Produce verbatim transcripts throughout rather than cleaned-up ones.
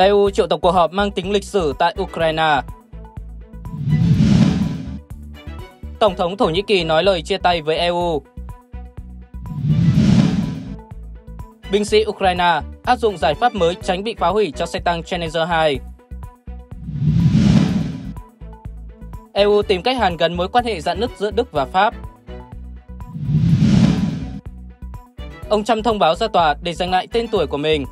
e u triệu tập cuộc họp mang tính lịch sử tại Ukraine. Tổng thống Thổ Nhĩ Kỳ nói lời chia tay với e u. Binh sĩ Ukraine áp dụng giải pháp mới tránh bị phá hủy cho xe tăng Challenger hai. e u tìm cách hàn gắn mối quan hệ rạn nứt giữa Đức và Pháp. Ông Trump thông báo ra tòa để giành lại tên tuổi của mình.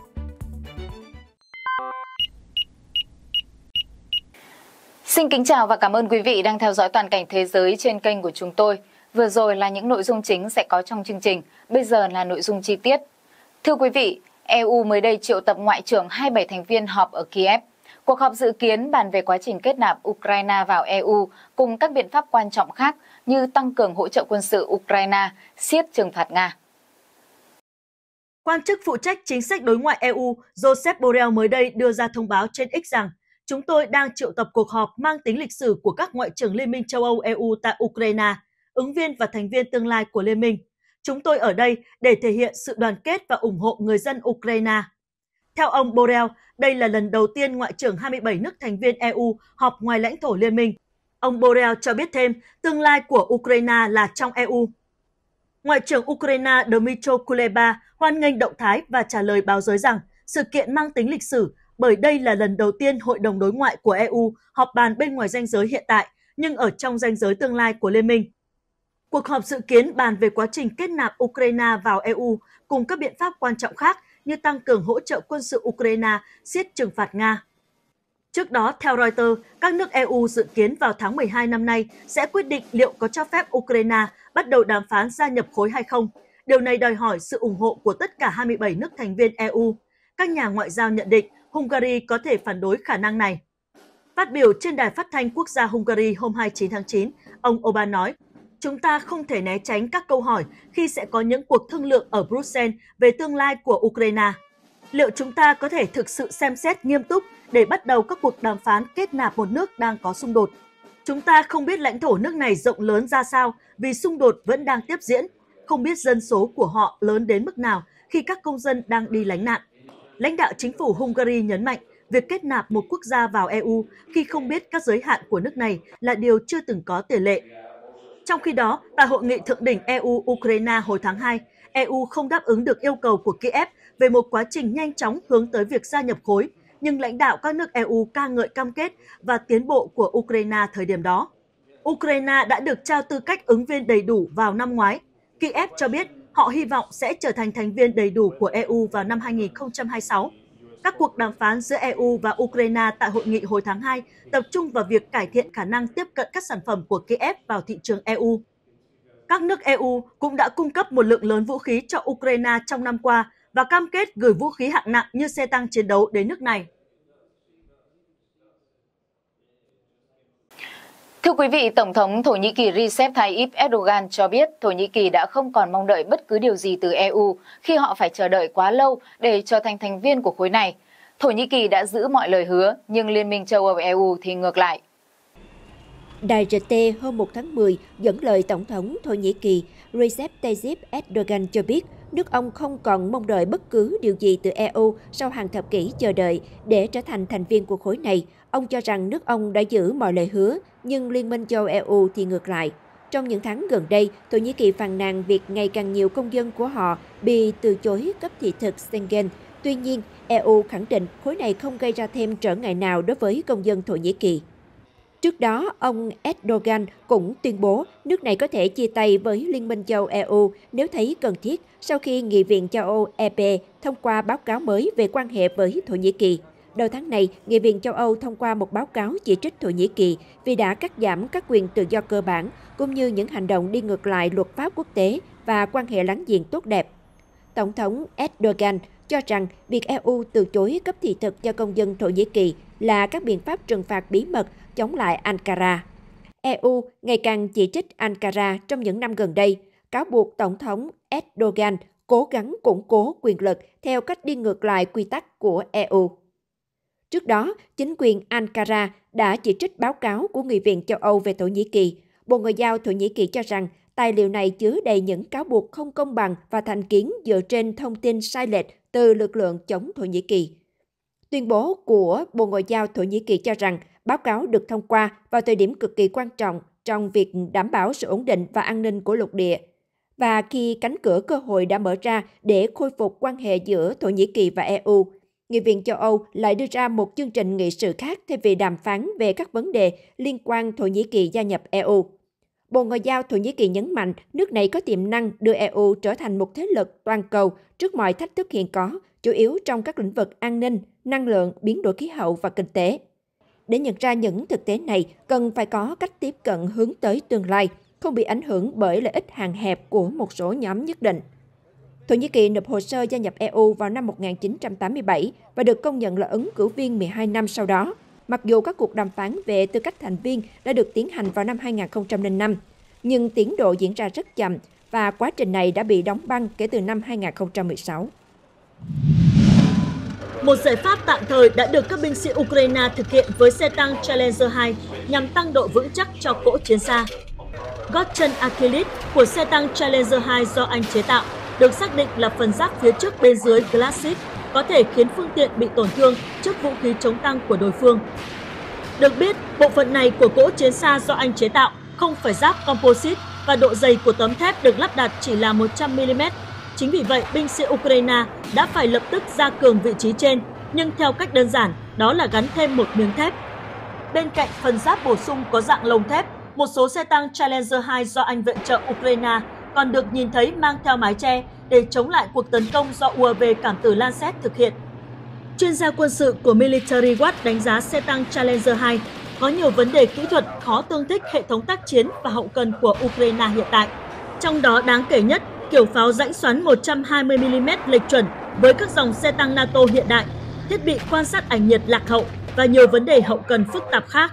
Xin kính chào và cảm ơn quý vị đang theo dõi toàn cảnh thế giới trên kênh của chúng tôi. Vừa rồi là những nội dung chính sẽ có trong chương trình, bây giờ là nội dung chi tiết. Thưa quý vị, e u mới đây triệu tập ngoại trưởng hai mươi bảy thành viên họp ở Kiev. Cuộc họp dự kiến bàn về quá trình kết nạp Ukraine vào e u cùng các biện pháp quan trọng khác như tăng cường hỗ trợ quân sự Ukraine, siết trừng phạt Nga. Quan chức phụ trách chính sách đối ngoại e u Joseph Borrell mới đây đưa ra thông báo trên X rằng chúng tôi đang triệu tập cuộc họp mang tính lịch sử của các ngoại trưởng Liên minh châu Âu e u tại Ukraine, ứng viên và thành viên tương lai của Liên minh. Chúng tôi ở đây để thể hiện sự đoàn kết và ủng hộ người dân Ukraine. Theo ông Borrell, đây là lần đầu tiên ngoại trưởng hai mươi bảy nước thành viên e u họp ngoài lãnh thổ Liên minh. Ông Borrell cho biết thêm tương lai của Ukraine là trong e u. Ngoại trưởng Ukraine Dmytro Kuleba hoan nghênh động thái và trả lời báo giới rằng sự kiện mang tính lịch sử bởi đây là lần đầu tiên Hội đồng đối ngoại của e u họp bàn bên ngoài ranh giới hiện tại, nhưng ở trong ranh giới tương lai của Liên minh. Cuộc họp dự kiến bàn về quá trình kết nạp Ukraine vào e u cùng các biện pháp quan trọng khác như tăng cường hỗ trợ quân sự Ukraine, siết trừng phạt Nga. Trước đó, theo Reuters, các nước e u dự kiến vào tháng mười hai năm nay sẽ quyết định liệu có cho phép Ukraine bắt đầu đàm phán gia nhập khối hay không. Điều này đòi hỏi sự ủng hộ của tất cả hai mươi bảy nước thành viên e u. Các nhà ngoại giao nhận định Hungary có thể phản đối khả năng này. Phát biểu trên đài phát thanh quốc gia Hungary hôm hai mươi chín tháng chín, ông Orbán nói, chúng ta không thể né tránh các câu hỏi khi sẽ có những cuộc thương lượng ở Bruxelles về tương lai của Ukraine. Liệu chúng ta có thể thực sự xem xét nghiêm túc để bắt đầu các cuộc đàm phán kết nạp một nước đang có xung đột? Chúng ta không biết lãnh thổ nước này rộng lớn ra sao vì xung đột vẫn đang tiếp diễn, không biết dân số của họ lớn đến mức nào khi các công dân đang đi lánh nạn. Lãnh đạo chính phủ Hungary nhấn mạnh việc kết nạp một quốc gia vào e u khi không biết các giới hạn của nước này là điều chưa từng có tiền lệ. Trong khi đó, tại hội nghị thượng đỉnh e u Ukraine hồi tháng hai, e u không đáp ứng được yêu cầu của Kiev về một quá trình nhanh chóng hướng tới việc gia nhập khối, nhưng lãnh đạo các nước e u ca ngợi cam kết và tiến bộ của Ukraine thời điểm đó. Ukraine đã được trao tư cách ứng viên đầy đủ vào năm ngoái. Kiev cho biết họ hy vọng sẽ trở thành thành viên đầy đủ của e u vào năm hai nghìn không trăm hai mươi sáu. Các cuộc đàm phán giữa e u và Ukraine tại hội nghị hồi tháng hai tập trung vào việc cải thiện khả năng tiếp cận các sản phẩm của Kiev vào thị trường e u. Các nước e u cũng đã cung cấp một lượng lớn vũ khí cho Ukraine trong năm qua và cam kết gửi vũ khí hạng nặng như xe tăng chiến đấu đến nước này. Thưa quý vị, Tổng thống Thổ Nhĩ Kỳ Recep Tayyip Erdogan cho biết Thổ Nhĩ Kỳ đã không còn mong đợi bất cứ điều gì từ e u khi họ phải chờ đợi quá lâu để trở thành thành viên của khối này. Thổ Nhĩ Kỳ đã giữ mọi lời hứa, nhưng Liên minh châu Âu e u thì ngược lại. Đài rờ tê hôm một tháng mười dẫn lời Tổng thống Thổ Nhĩ Kỳ Recep Tayyip Erdogan cho biết nước ông không còn mong đợi bất cứ điều gì từ e u sau hàng thập kỷ chờ đợi để trở thành thành viên của khối này. Ông cho rằng nước ông đã giữ mọi lời hứa, nhưng Liên minh châu e u thì ngược lại. Trong những tháng gần đây, Thổ Nhĩ Kỳ phàn nàn việc ngày càng nhiều công dân của họ bị từ chối cấp thị thực Schengen. Tuy nhiên, e u khẳng định khối này không gây ra thêm trở ngại nào đối với công dân Thổ Nhĩ Kỳ. Trước đó, ông Erdogan cũng tuyên bố nước này có thể chia tay với Liên minh châu e u nếu thấy cần thiết sau khi Nghị viện châu Âu E P thông qua báo cáo mới về quan hệ với Thổ Nhĩ Kỳ. Đầu tháng này, Nghị viện châu Âu thông qua một báo cáo chỉ trích Thổ Nhĩ Kỳ vì đã cắt giảm các quyền tự do cơ bản, cũng như những hành động đi ngược lại luật pháp quốc tế và quan hệ láng giềng tốt đẹp. Tổng thống Erdogan cho rằng việc e u từ chối cấp thị thực cho công dân Thổ Nhĩ Kỳ là các biện pháp trừng phạt bí mật chống lại Ankara. e u ngày càng chỉ trích Ankara trong những năm gần đây, cáo buộc Tổng thống Erdogan cố gắng củng cố quyền lực theo cách đi ngược lại quy tắc của e u. Trước đó, chính quyền Ankara đã chỉ trích báo cáo của Nghị viện châu Âu về Thổ Nhĩ Kỳ. Bộ Ngoại giao Thổ Nhĩ Kỳ cho rằng tài liệu này chứa đầy những cáo buộc không công bằng và thành kiến dựa trên thông tin sai lệch từ lực lượng chống Thổ Nhĩ Kỳ. Tuyên bố của Bộ Ngoại giao Thổ Nhĩ Kỳ cho rằng báo cáo được thông qua vào thời điểm cực kỳ quan trọng trong việc đảm bảo sự ổn định và an ninh của lục địa. Và khi cánh cửa cơ hội đã mở ra để khôi phục quan hệ giữa Thổ Nhĩ Kỳ và e u, Nghị viện châu Âu lại đưa ra một chương trình nghị sự khác thay vì đàm phán về các vấn đề liên quan Thổ Nhĩ Kỳ gia nhập e u. Bộ Ngoại giao Thổ Nhĩ Kỳ nhấn mạnh nước này có tiềm năng đưa e u trở thành một thế lực toàn cầu trước mọi thách thức hiện có, chủ yếu trong các lĩnh vực an ninh, năng lượng, biến đổi khí hậu và kinh tế. Để nhận ra những thực tế này, cần phải có cách tiếp cận hướng tới tương lai, không bị ảnh hưởng bởi lợi ích hạn hẹp của một số nhóm nhất định. Thổ Nhĩ Kỳ nộp hồ sơ gia nhập e u vào năm một nghìn chín trăm tám mươi bảy và được công nhận là ứng cử viên mười hai năm sau đó, mặc dù các cuộc đàm phán về tư cách thành viên đã được tiến hành vào năm hai nghìn không trăm lẻ năm, nhưng tiến độ diễn ra rất chậm và quá trình này đã bị đóng băng kể từ năm hai nghìn không trăm mười sáu. Một giải pháp tạm thời đã được các binh sĩ Ukraine thực hiện với xe tăng Challenger hai nhằm tăng độ vững chắc cho cỗ chiến xa. Gót chân Achilles của xe tăng Challenger hai do Anh chế tạo được xác định là phần giáp phía trước bên dưới glacis có thể khiến phương tiện bị tổn thương trước vũ khí chống tăng của đối phương. Được biết, bộ phận này của cỗ chiến xa do Anh chế tạo không phải giáp composite và độ dày của tấm thép được lắp đặt chỉ là một trăm mi-li-mét. Chính vì vậy, binh sĩ Ukraine đã phải lập tức gia cường vị trí trên, nhưng theo cách đơn giản, đó là gắn thêm một miếng thép. Bên cạnh phần giáp bổ sung có dạng lồng thép, một số xe tăng Challenger hai do Anh viện trợ Ukraine còn được nhìn thấy mang theo mái che để chống lại cuộc tấn công do u a vê cảm tử Lancet thực hiện. Chuyên gia quân sự của Military Watch đánh giá xe tăng Challenger hai có nhiều vấn đề kỹ thuật khó tương thích hệ thống tác chiến và hậu cần của Ukraine hiện tại. Trong đó đáng kể nhất, kiểu pháo rãnh xoắn một trăm hai mươi mi-li-mét lệch chuẩn với các dòng xe tăng NATO hiện đại, thiết bị quan sát ảnh nhiệt lạc hậu và nhiều vấn đề hậu cần phức tạp khác.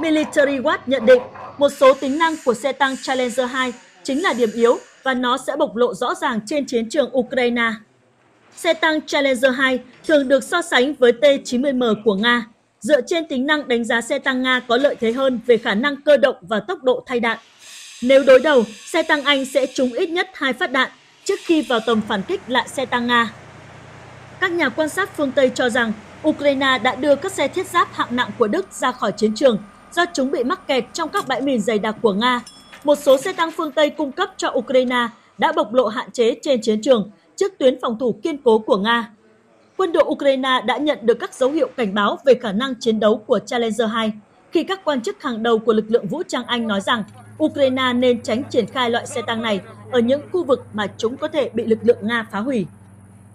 Military Watch nhận định một số tính năng của xe tăng Challenger hai chính là điểm yếu và nó sẽ bộc lộ rõ ràng trên chiến trường Ukraine. Xe tăng Challenger hai thường được so sánh với T chín mươi M của Nga. Dựa trên tính năng đánh giá xe tăng Nga có lợi thế hơn về khả năng cơ động và tốc độ thay đạn. Nếu đối đầu, xe tăng Anh sẽ trúng ít nhất hai phát đạn trước khi vào tầm phản kích lại xe tăng Nga. Các nhà quan sát phương Tây cho rằng Ukraine đã đưa các xe thiết giáp hạng nặng của Đức ra khỏi chiến trường do chúng bị mắc kẹt trong các bãi mìn dày đặc của Nga. Một số xe tăng phương Tây cung cấp cho Ukraine đã bộc lộ hạn chế trên chiến trường trước tuyến phòng thủ kiên cố của Nga. Quân đội Ukraine đã nhận được các dấu hiệu cảnh báo về khả năng chiến đấu của Challenger hai khi các quan chức hàng đầu của lực lượng vũ trang Anh nói rằng Ukraine nên tránh triển khai loại xe tăng này ở những khu vực mà chúng có thể bị lực lượng Nga phá hủy.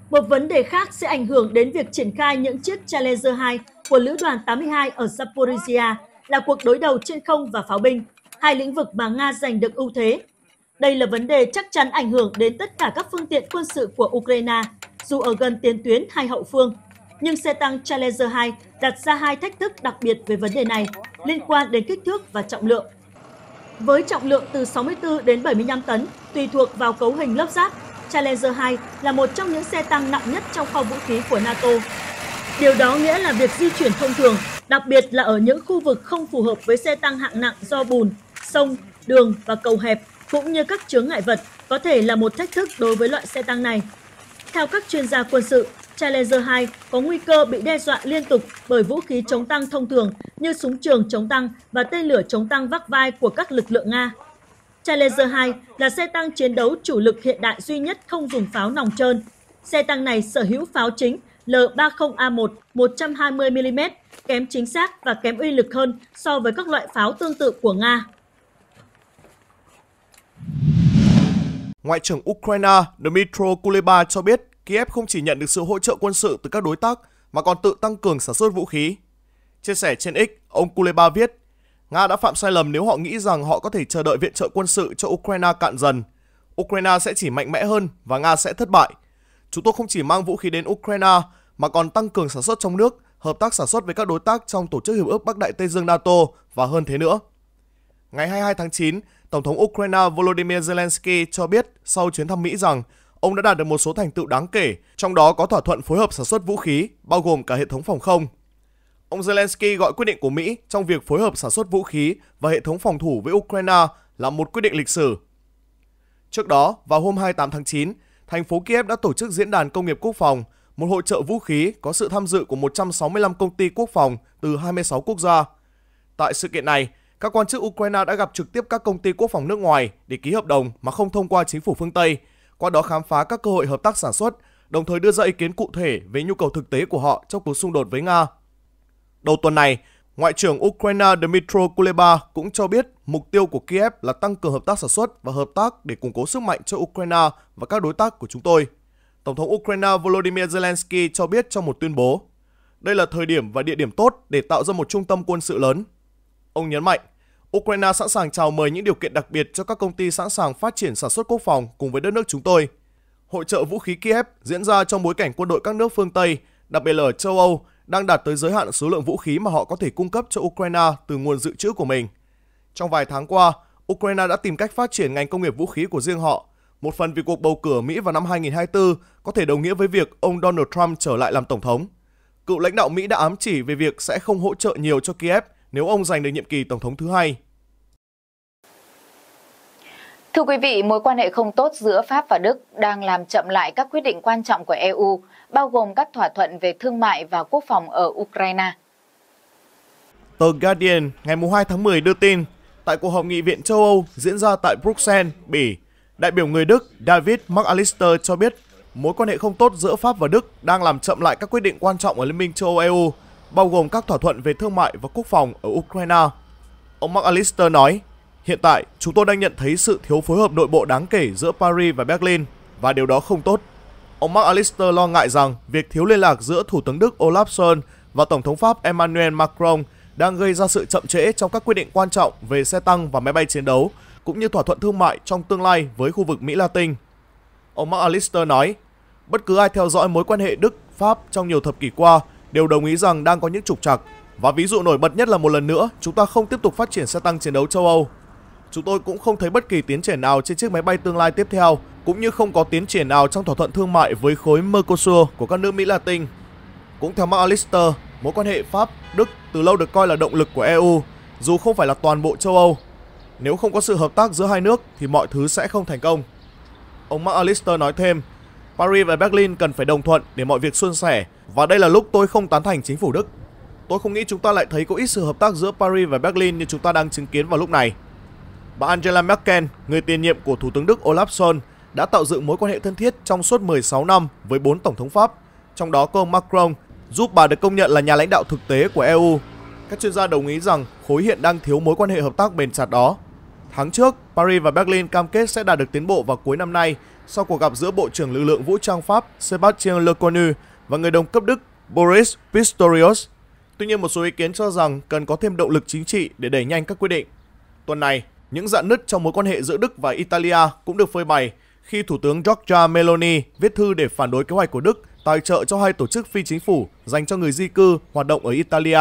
Một vấn đề khác sẽ ảnh hưởng đến việc triển khai những chiếc Challenger hai của Lữ đoàn tám mươi hai ở Zaporizhia là cuộc đối đầu trên không và pháo binh, hai lĩnh vực mà Nga giành được ưu thế. Đây là vấn đề chắc chắn ảnh hưởng đến tất cả các phương tiện quân sự của Ukraine, dù ở gần tiền tuyến hay hậu phương. Nhưng xe tăng Challenger hai đặt ra hai thách thức đặc biệt về vấn đề này, liên quan đến kích thước và trọng lượng. Với trọng lượng từ sáu mươi tư đến bảy mươi lăm tấn, tùy thuộc vào cấu hình lớp giáp, Challenger hai là một trong những xe tăng nặng nhất trong kho vũ khí của NATO. Điều đó nghĩa là việc di chuyển thông thường, đặc biệt là ở những khu vực không phù hợp với xe tăng hạng nặng do bùn, sông, đường và cầu hẹp, cũng như các chướng ngại vật, có thể là một thách thức đối với loại xe tăng này. Theo các chuyên gia quân sự, Challenger hai có nguy cơ bị đe dọa liên tục bởi vũ khí chống tăng thông thường như súng trường chống tăng và tên lửa chống tăng vác vai của các lực lượng Nga. Challenger hai là xe tăng chiến đấu chủ lực hiện đại duy nhất không dùng pháo nòng trơn. Xe tăng này sở hữu pháo chính L ba mươi A một một trăm hai mươi mi-li-mét, kém chính xác và kém uy lực hơn so với các loại pháo tương tự của Nga. Ngoại trưởng Ukraine Dmytro Kuleba cho biết Kiev không chỉ nhận được sự hỗ trợ quân sự từ các đối tác mà còn tự tăng cường sản xuất vũ khí. Chia sẻ trên X, ông Kuleba viết, Nga đã phạm sai lầm nếu họ nghĩ rằng họ có thể chờ đợi viện trợ quân sự cho Ukraine cạn dần. Ukraine sẽ chỉ mạnh mẽ hơn và Nga sẽ thất bại. Chúng tôi không chỉ mang vũ khí đến Ukraine mà còn tăng cường sản xuất trong nước, hợp tác sản xuất với các đối tác trong Tổ chức Hiệp ước Bắc Đại Tây Dương NATO và hơn thế nữa. Ngày hai mươi hai tháng chín, Tổng thống Ukraine Volodymyr Zelensky cho biết sau chuyến thăm Mỹ rằng ông đã đạt được một số thành tựu đáng kể, trong đó có thỏa thuận phối hợp sản xuất vũ khí, bao gồm cả hệ thống phòng không. Ông Zelensky gọi quyết định của Mỹ trong việc phối hợp sản xuất vũ khí và hệ thống phòng thủ với Ukraine là một quyết định lịch sử. Trước đó, vào hôm hai mươi tám tháng chín, thành phố Kiev đã tổ chức diễn đàn công nghiệp quốc phòng, một hội chợ vũ khí có sự tham dự của một trăm sáu mươi lăm công ty quốc phòng từ hai mươi sáu quốc gia. Tại sự kiện này, các quan chức Ukraine đã gặp trực tiếp các công ty quốc phòng nước ngoài để ký hợp đồng mà không thông qua chính phủ phương Tây, qua đó khám phá các cơ hội hợp tác sản xuất, đồng thời đưa ra ý kiến cụ thể về nhu cầu thực tế của họ trong cuộc xung đột với Nga. Đầu tuần này, Ngoại trưởng Ukraine Dmytro Kuleba cũng cho biết mục tiêu của Kiev là tăng cường hợp tác sản xuất và hợp tác để củng cố sức mạnh cho Ukraine và các đối tác của chúng tôi. Tổng thống Ukraine Volodymyr Zelensky cho biết trong một tuyên bố, đây là thời điểm và địa điểm tốt để tạo ra một trung tâm quân sự lớn. Ông nhấn mạnh, Ukraine sẵn sàng chào mời những điều kiện đặc biệt cho các công ty sẵn sàng phát triển sản xuất quốc phòng cùng với đất nước chúng tôi. Hội chợ vũ khí Kiev diễn ra trong bối cảnh quân đội các nước phương Tây, đặc biệt là ở châu Âu, đang đạt tới giới hạn số lượng vũ khí mà họ có thể cung cấp cho Ukraine từ nguồn dự trữ của mình. Trong vài tháng qua, Ukraine đã tìm cách phát triển ngành công nghiệp vũ khí của riêng họ, một phần vì cuộc bầu cử ở Mỹ vào năm hai nghìn không trăm hai mươi tư có thể đồng nghĩa với việc ông Donald Trump trở lại làm tổng thống. Cựu lãnh đạo Mỹ đã ám chỉ về việc sẽ không hỗ trợ nhiều cho Kiev nếu ông giành được nhiệm kỳ tổng thống thứ hai. Thưa quý vị, mối quan hệ không tốt giữa Pháp và Đức đang làm chậm lại các quyết định quan trọng của e u, bao gồm các thỏa thuận về thương mại và quốc phòng ở Ukraine. Tờ Guardian ngày hai tháng mười đưa tin, tại cuộc họp nghị viện châu Âu diễn ra tại Bruxelles, Bỉ, đại biểu người Đức David McAllister cho biết mối quan hệ không tốt giữa Pháp và Đức đang làm chậm lại các quyết định quan trọng ở Liên minh châu Âu-e u, bao gồm các thỏa thuận về thương mại và quốc phòng ở Ukraine. Ông McAllister nói, hiện tại, chúng tôi đang nhận thấy sự thiếu phối hợp nội bộ đáng kể giữa Paris và Berlin, và điều đó không tốt. Ông McAllister lo ngại rằng việc thiếu liên lạc giữa Thủ tướng Đức Olaf Scholz và Tổng thống Pháp Emmanuel Macron đang gây ra sự chậm trễ trong các quyết định quan trọng về xe tăng và máy bay chiến đấu, cũng như thỏa thuận thương mại trong tương lai với khu vực Mỹ Latin. Ông McAllister nói, bất cứ ai theo dõi mối quan hệ Đức-Pháp trong nhiều thập kỷ qua đều đồng ý rằng đang có những trục trặc, và ví dụ nổi bật nhất là một lần nữa chúng ta không tiếp tục phát triển xe tăng chiến đấu châu Âu. Chúng tôi cũng không thấy bất kỳ tiến triển nào trên chiếc máy bay tương lai tiếp theo, cũng như không có tiến triển nào trong thỏa thuận thương mại với khối Mercosur của các nước Mỹ Latin. Cũng theo McAllister, mối quan hệ Pháp-Đức từ lâu được coi là động lực của e u, dù không phải là toàn bộ châu Âu. Nếu không có sự hợp tác giữa hai nước thì mọi thứ sẽ không thành công. Ông McAllister nói thêm, Paris và Berlin cần phải đồng thuận để mọi việc suôn sẻ, và đây là lúc tôi không tán thành chính phủ Đức. Tôi không nghĩ chúng ta lại thấy có ít sự hợp tác giữa Paris và Berlin như chúng ta đang chứng kiến vào lúc này. Bà Angela Merkel, người tiền nhiệm của Thủ tướng Đức Olaf Scholz, đã tạo dựng mối quan hệ thân thiết trong suốt mười sáu năm với bốn Tổng thống Pháp, trong đó có ông Macron, giúp bà được công nhận là nhà lãnh đạo thực tế của e u. Các chuyên gia đồng ý rằng khối hiện đang thiếu mối quan hệ hợp tác bền chặt đó. Tháng trước, Paris và Berlin cam kết sẽ đạt được tiến bộ vào cuối năm nay sau cuộc gặp giữa Bộ trưởng Lực lượng Vũ trang Pháp Sébastien Lecornu và người đồng cấp Đức Boris Pistorius. Tuy nhiên, một số ý kiến cho rằng cần có thêm động lực chính trị để đẩy nhanh các quyết định. Tuần này, những rạn nứt trong mối quan hệ giữa Đức và Italia cũng được phơi bày khi Thủ tướng Giorgia Meloni viết thư để phản đối kế hoạch của Đức tài trợ cho hai tổ chức phi chính phủ dành cho người di cư hoạt động ở Italia.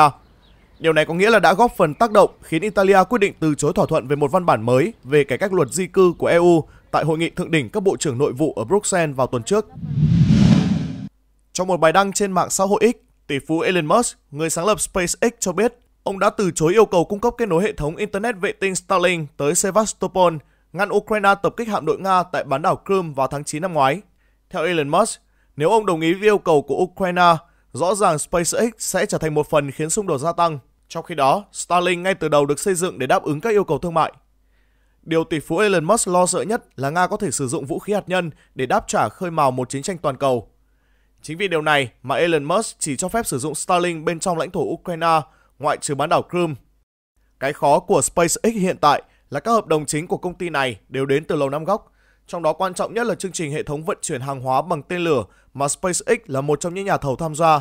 Điều này có nghĩa là đã góp phần tác động khiến Italia quyết định từ chối thỏa thuận về một văn bản mới về cải cách luật di cư của e u tại hội nghị thượng đỉnh các bộ trưởng nội vụ ở Bruxelles vào tuần trước. Trong một bài đăng trên mạng xã hội X, tỷ phú Elon Musk, người sáng lập SpaceX, cho biết ông đã từ chối yêu cầu cung cấp kết nối hệ thống Internet vệ tinh Starlink tới Sevastopol, ngăn Ukraine tập kích hạm đội Nga tại bán đảo Crimea vào tháng chín năm ngoái. Theo Elon Musk, nếu ông đồng ý với yêu cầu của Ukraine, rõ ràng SpaceX sẽ trở thành một phần khiến xung đột gia tăng. Trong khi đó, Starlink ngay từ đầu được xây dựng để đáp ứng các yêu cầu thương mại. Điều tỷ phú Elon Musk lo sợ nhất là Nga có thể sử dụng vũ khí hạt nhân để đáp trả khơi mào một chiến tranh toàn cầu. Chính vì điều này mà Elon Musk chỉ cho phép sử dụng Starlink bên trong lãnh thổ Ukraine, ngoại trừ bán đảo Crimea. Cái khó của SpaceX hiện tại là các hợp đồng chính của công ty này đều đến từ Lầu Năm Góc, trong đó quan trọng nhất là chương trình hệ thống vận chuyển hàng hóa bằng tên lửa mà SpaceX là một trong những nhà thầu tham gia.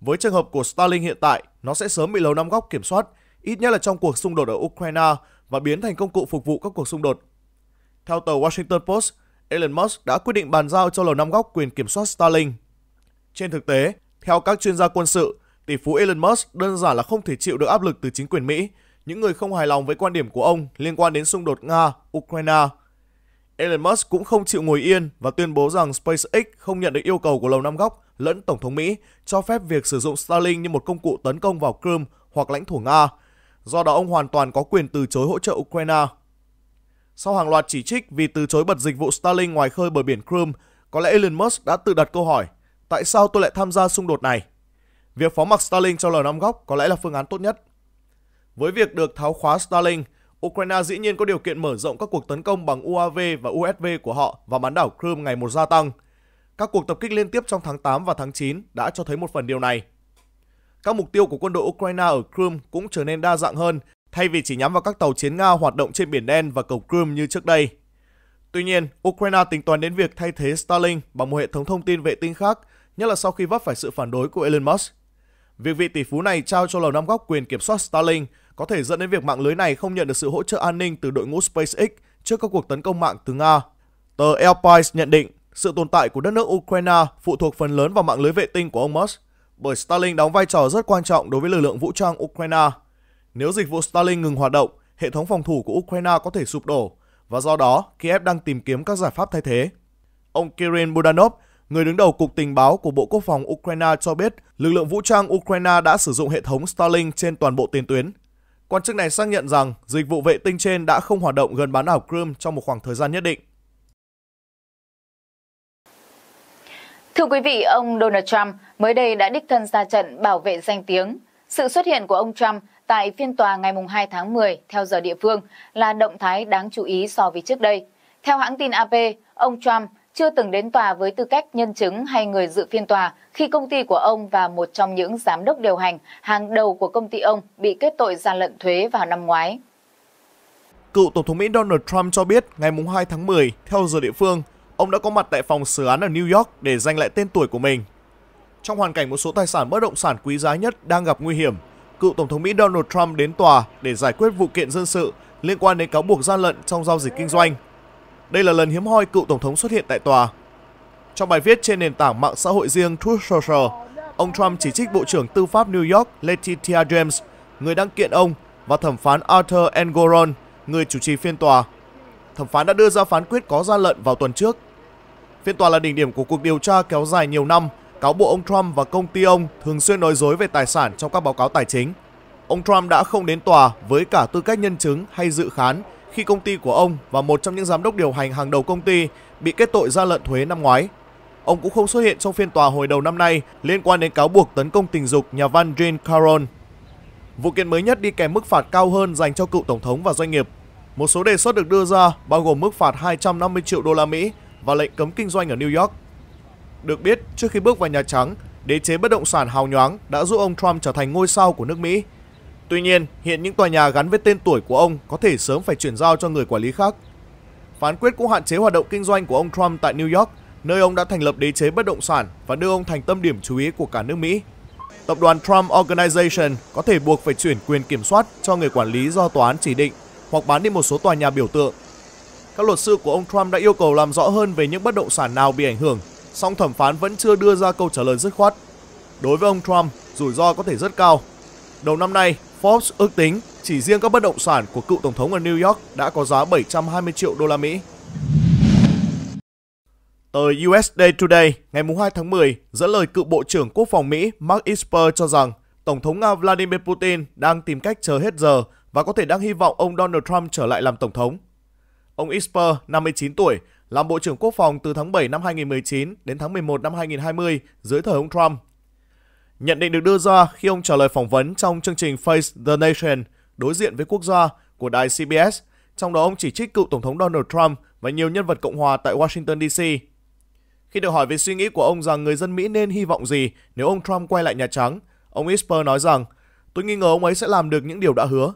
Với trường hợp của Starlink hiện tại, nó sẽ sớm bị Lầu Năm Góc kiểm soát, ít nhất là trong cuộc xung đột ở Ukraine, và biến thành công cụ phục vụ các cuộc xung đột. Theo tờ Washington Post, Elon Musk đã quyết định bàn giao cho Lầu Năm Góc quyền kiểm soát Starlink. Trên thực tế, theo các chuyên gia quân sự, tỷ phú Elon Musk đơn giản là không thể chịu được áp lực từ chính quyền Mỹ, những người không hài lòng với quan điểm của ông liên quan đến xung đột Nga-Ukraine. Elon Musk cũng không chịu ngồi yên và tuyên bố rằng SpaceX không nhận được yêu cầu của Lầu Năm Góc lẫn Tổng thống Mỹ cho phép việc sử dụng Starlink như một công cụ tấn công vào Crimea hoặc lãnh thổ Nga. Do đó, ông hoàn toàn có quyền từ chối hỗ trợ Ukraine. Sau hàng loạt chỉ trích vì từ chối bật dịch vụ Starlink ngoài khơi bờ biển Crimea, có lẽ Elon Musk đã tự đặt câu hỏi tại sao tôi lại tham gia xung đột này? Việc phó mặc Starlink cho lầu năm góc có lẽ là phương án tốt nhất. Với việc được tháo khóa Starlink, Ukraine dĩ nhiên có điều kiện mở rộng các cuộc tấn công bằng u a vê và u ét vê của họ vào bán đảo Crimea ngày một gia tăng. Các cuộc tập kích liên tiếp trong tháng tám và tháng chín đã cho thấy một phần điều này. Các mục tiêu của quân đội Ukraine ở Crimea cũng trở nên đa dạng hơn, thay vì chỉ nhắm vào các tàu chiến Nga hoạt động trên Biển Đen và cầu Crimea như trước đây. Tuy nhiên, Ukraine tính toán đến việc thay thế Starlink bằng một hệ thống thông tin vệ tinh khác, nhất là sau khi vấp phải sự phản đối của Elon Musk. Việc vị tỷ phú này trao cho Lầu Năm Góc quyền kiểm soát Starlink có thể dẫn đến việc mạng lưới này không nhận được sự hỗ trợ an ninh từ đội ngũ SpaceX trước các cuộc tấn công mạng từ Nga. Tờ Elpice nhận định sự tồn tại của đất nước Ukraine phụ thuộc phần lớn vào mạng lưới vệ tinh của ông Musk, bởi Starlink đóng vai trò rất quan trọng đối với lực lượng vũ trang Ukraine. Nếu dịch vụ Starlink ngừng hoạt động, hệ thống phòng thủ của Ukraine có thể sụp đổ, và do đó Kiev đang tìm kiếm các giải pháp thay thế. Ông Kirill Budanov, người đứng đầu Cục Tình báo của Bộ Quốc phòng Ukraine cho biết lực lượng vũ trang Ukraine đã sử dụng hệ thống Starlink trên toàn bộ tiền tuyến. Quan chức này xác nhận rằng dịch vụ vệ tinh trên đã không hoạt động gần bán đảo Crimea trong một khoảng thời gian nhất định. Thưa quý vị, ông Donald Trump mới đây đã đích thân ra trận bảo vệ danh tiếng. Sự xuất hiện của ông Trump tại phiên tòa ngày hai tháng mười theo giờ địa phương là động thái đáng chú ý so với trước đây. Theo hãng tin a pê, ông Trump chưa từng đến tòa với tư cách nhân chứng hay người dự phiên tòa khi công ty của ông và một trong những giám đốc điều hành hàng đầu của công ty ông bị kết tội gian lận thuế vào năm ngoái. Cựu Tổng thống Mỹ Donald Trump cho biết ngày hai tháng mười theo giờ địa phương, ông đã có mặt tại phòng xử án ở New York để giành lại tên tuổi của mình. Trong hoàn cảnh một số tài sản bất động sản quý giá nhất đang gặp nguy hiểm, cựu Tổng thống Mỹ Donald Trump đến tòa để giải quyết vụ kiện dân sự liên quan đến cáo buộc gian lận trong giao dịch kinh doanh. Đây là lần hiếm hoi cựu Tổng thống xuất hiện tại tòa. Trong bài viết trên nền tảng mạng xã hội riêng Truth Social, ông Trump chỉ trích Bộ trưởng Tư pháp New York Letitia James, người đang kiện ông, và thẩm phán Arthur Engoron, người chủ trì phiên tòa. Thẩm phán đã đưa ra phán quyết có gian lận vào tuần trước. Phiên tòa là đỉnh điểm của cuộc điều tra kéo dài nhiều năm, cáo buộc ông Trump và công ty ông thường xuyên nói dối về tài sản trong các báo cáo tài chính. Ông Trump đã không đến tòa với cả tư cách nhân chứng hay dự khán khi công ty của ông và một trong những giám đốc điều hành hàng đầu công ty bị kết tội gian lận thuế năm ngoái. Ông cũng không xuất hiện trong phiên tòa hồi đầu năm nay liên quan đến cáo buộc tấn công tình dục nhà văn Jean Caron. Vụ kiện mới nhất đi kèm mức phạt cao hơn dành cho cựu tổng thống và doanh nghiệp. Một số đề xuất được đưa ra bao gồm mức phạt hai trăm năm mươi triệu đô la Mỹ và lệnh cấm kinh doanh ở New York. Được biết, trước khi bước vào Nhà Trắng, đế chế bất động sản hào nhoáng đã giúp ông Trump trở thành ngôi sao của nước Mỹ. Tuy nhiên, hiện những tòa nhà gắn với tên tuổi của ông có thể sớm phải chuyển giao cho người quản lý khác. Phán quyết cũng hạn chế hoạt động kinh doanh của ông Trump tại New York, nơi ông đã thành lập đế chế bất động sản và đưa ông thành tâm điểm chú ý của cả nước Mỹ. Tập đoàn Trump Organization có thể buộc phải chuyển quyền kiểm soát cho người quản lý do tòa án chỉ định hoặc bán đi một số tòa nhà biểu tượng. Các luật sư của ông Trump đã yêu cầu làm rõ hơn về những bất động sản nào bị ảnh hưởng, song thẩm phán vẫn chưa đưa ra câu trả lời dứt khoát. Đối với ông Trump, rủi ro có thể rất cao. Đầu năm nay, Forbes ước tính chỉ riêng các bất động sản của cựu tổng thống ở New York đã có giá bảy trăm hai mươi triệu đô la Mỹ. Tờ u ét a Today ngày hai tháng mười dẫn lời cựu Bộ trưởng Quốc phòng Mỹ Mark Esper cho rằng Tổng thống Nga Vladimir Putin đang tìm cách chờ hết giờ và có thể đang hy vọng ông Donald Trump trở lại làm tổng thống. Ông Esper, năm mươi chín tuổi, làm Bộ trưởng Quốc phòng từ tháng bảy năm hai nghìn không trăm mười chín đến tháng mười một năm hai nghìn không trăm hai mươi dưới thời ông Trump. Nhận định được đưa ra khi ông trả lời phỏng vấn trong chương trình Face the Nation, đối diện với quốc gia của đài xê bê ét, trong đó ông chỉ trích cựu Tổng thống Donald Trump và nhiều nhân vật Cộng hòa tại Washington đê xê. Khi được hỏi về suy nghĩ của ông rằng người dân Mỹ nên hy vọng gì nếu ông Trump quay lại Nhà Trắng, ông Esper nói rằng, tôi nghi ngờ ông ấy sẽ làm được những điều đã hứa.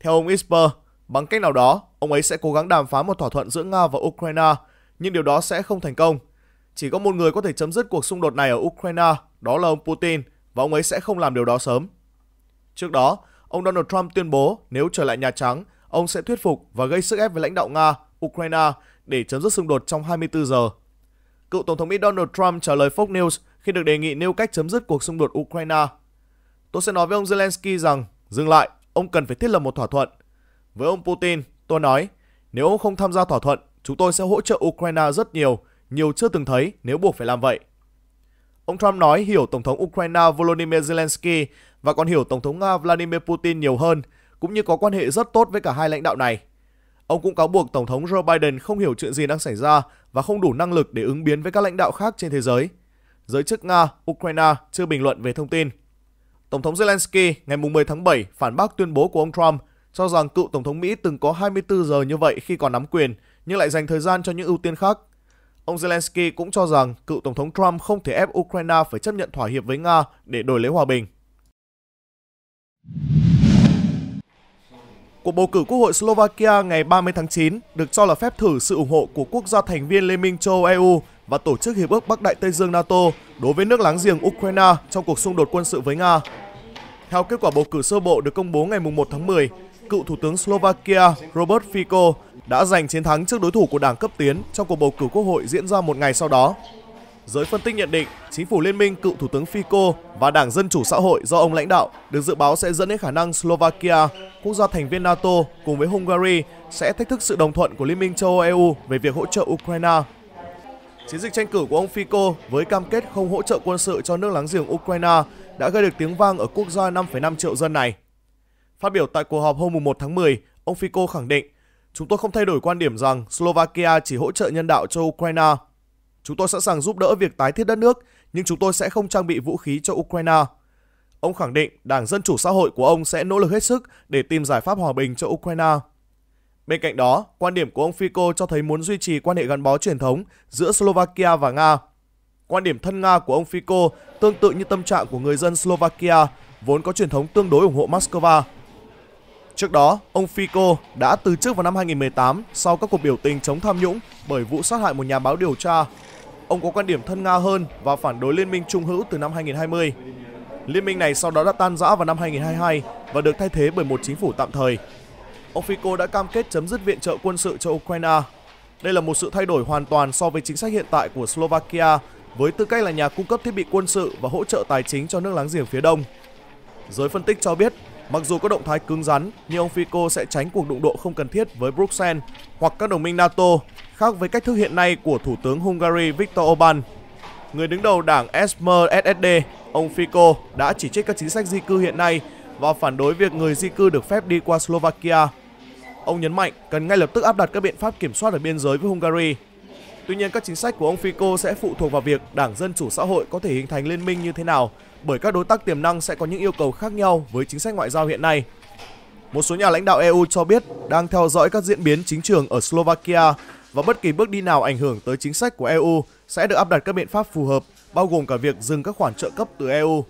Theo ông Esper, bằng cách nào đó, ông ấy sẽ cố gắng đàm phán một thỏa thuận giữa Nga và Ukraine, nhưng điều đó sẽ không thành công. Chỉ có một người có thể chấm dứt cuộc xung đột này ở Ukraine, đó là ông Putin, và ông ấy sẽ không làm điều đó sớm. Trước đó, ông Donald Trump tuyên bố nếu trở lại Nhà Trắng, ông sẽ thuyết phục và gây sức ép với lãnh đạo Nga, Ukraine để chấm dứt xung đột trong hai mươi tư giờ. Cựu Tổng thống Mỹ Donald Trump trả lời Fox News khi được đề nghị nêu cách chấm dứt cuộc xung đột Ukraine. Tôi sẽ nói với ông Zelensky rằng, dừng lại, ông cần phải thiết lập một thỏa thuận. Với ông Putin, tôi nói, nếu ông không tham gia thỏa thuận, chúng tôi sẽ hỗ trợ Ukraine rất nhiều, nhiều chưa từng thấy nếu buộc phải làm vậy. Ông Trump nói hiểu Tổng thống Ukraine Volodymyr Zelensky và còn hiểu Tổng thống Nga Vladimir Putin nhiều hơn, cũng như có quan hệ rất tốt với cả hai lãnh đạo này. Ông cũng cáo buộc Tổng thống Joe Biden không hiểu chuyện gì đang xảy ra và không đủ năng lực để ứng biến với các lãnh đạo khác trên thế giới. giới chức Nga, Ukraine chưa bình luận về thông tin. Tổng thống Zelensky ngày mười tháng bảy phản bác tuyên bố của ông Trump, cho rằng cựu Tổng thống Mỹ từng có hai mươi tư giờ như vậy khi còn nắm quyền, nhưng lại dành thời gian cho những ưu tiên khác. Ông Zelensky cũng cho rằng cựu Tổng thống Trump không thể ép Ukraine phải chấp nhận thỏa hiệp với Nga để đổi lấy hòa bình. Cuộc bầu cử Quốc hội Slovakia ngày ba mươi tháng chín được cho là phép thử sự ủng hộ của quốc gia thành viên Liên minh châu Âu E U và Tổ chức Hiệp ước Bắc Đại Tây Dương NATO đối với nước láng giềng Ukraine trong cuộc xung đột quân sự với Nga. Theo kết quả bầu cử sơ bộ được công bố ngày một tháng mười, cựu Thủ tướng Slovakia Robert Fico đã giành chiến thắng trước đối thủ của đảng cấp tiến trong cuộc bầu cử quốc hội diễn ra một ngày sau đó. Giới phân tích nhận định, chính phủ liên minh cựu Thủ tướng Fico và Đảng Dân Chủ Xã hội do ông lãnh đạo được dự báo sẽ dẫn đến khả năng Slovakia, quốc gia thành viên NATO cùng với Hungary sẽ thách thức sự đồng thuận của Liên minh châu Âu E U về việc hỗ trợ Ukraine. Chiến dịch tranh cử của ông Fico với cam kết không hỗ trợ quân sự cho nước láng giềng Ukraine đã gây được tiếng vang ở quốc gia năm phẩy năm triệu dân này. Phát biểu tại cuộc họp hôm mùng một tháng mười, ông Fico khẳng định, "Chúng tôi không thay đổi quan điểm rằng Slovakia chỉ hỗ trợ nhân đạo cho Ukraine. Chúng tôi sẵn sàng giúp đỡ việc tái thiết đất nước, nhưng chúng tôi sẽ không trang bị vũ khí cho Ukraine." Ông khẳng định Đảng Dân Chủ Xã hội của ông sẽ nỗ lực hết sức để tìm giải pháp hòa bình cho Ukraine. Bên cạnh đó, quan điểm của ông Fico cho thấy muốn duy trì quan hệ gắn bó truyền thống giữa Slovakia và Nga. Quan điểm thân Nga của ông Fico tương tự như tâm trạng của người dân Slovakia, vốn có truyền thống tương đối ủng hộ Moscow. Trước đó, ông Fico đã từ chức vào năm hai nghìn không trăm mười tám sau các cuộc biểu tình chống tham nhũng bởi vụ sát hại một nhà báo điều tra. Ông có quan điểm thân Nga hơn và phản đối Liên minh Trung hữu từ năm hai nghìn không trăm hai mươi. Liên minh này sau đó đã tan rã vào năm hai nghìn không trăm hai mươi hai và được thay thế bởi một chính phủ tạm thời. Ông Fico đã cam kết chấm dứt viện trợ quân sự cho Ukraine. Đây là một sự thay đổi hoàn toàn so với chính sách hiện tại của Slovakia với tư cách là nhà cung cấp thiết bị quân sự và hỗ trợ tài chính cho nước láng giềng phía đông. Giới phân tích cho biết, mặc dù có động thái cứng rắn, nhưng ông Fico sẽ tránh cuộc đụng độ không cần thiết với Bruxelles hoặc các đồng minh NATO, khác với cách thức hiện nay của Thủ tướng Hungary Viktor Orbán. Người đứng đầu đảng ét em ét đê, ông Fico đã chỉ trích các chính sách di cư hiện nay và phản đối việc người di cư được phép đi qua Slovakia. Ông nhấn mạnh cần ngay lập tức áp đặt các biện pháp kiểm soát ở biên giới với Hungary. Tuy nhiên, các chính sách của ông Fico sẽ phụ thuộc vào việc Đảng Dân Chủ Xã hội có thể hình thành liên minh như thế nào, bởi các đối tác tiềm năng sẽ có những yêu cầu khác nhau với chính sách ngoại giao hiện nay. Một số nhà lãnh đạo E U cho biết đang theo dõi các diễn biến chính trường ở Slovakia và bất kỳ bước đi nào ảnh hưởng tới chính sách của E U sẽ được áp đặt các biện pháp phù hợp, bao gồm cả việc dừng các khoản trợ cấp từ E U.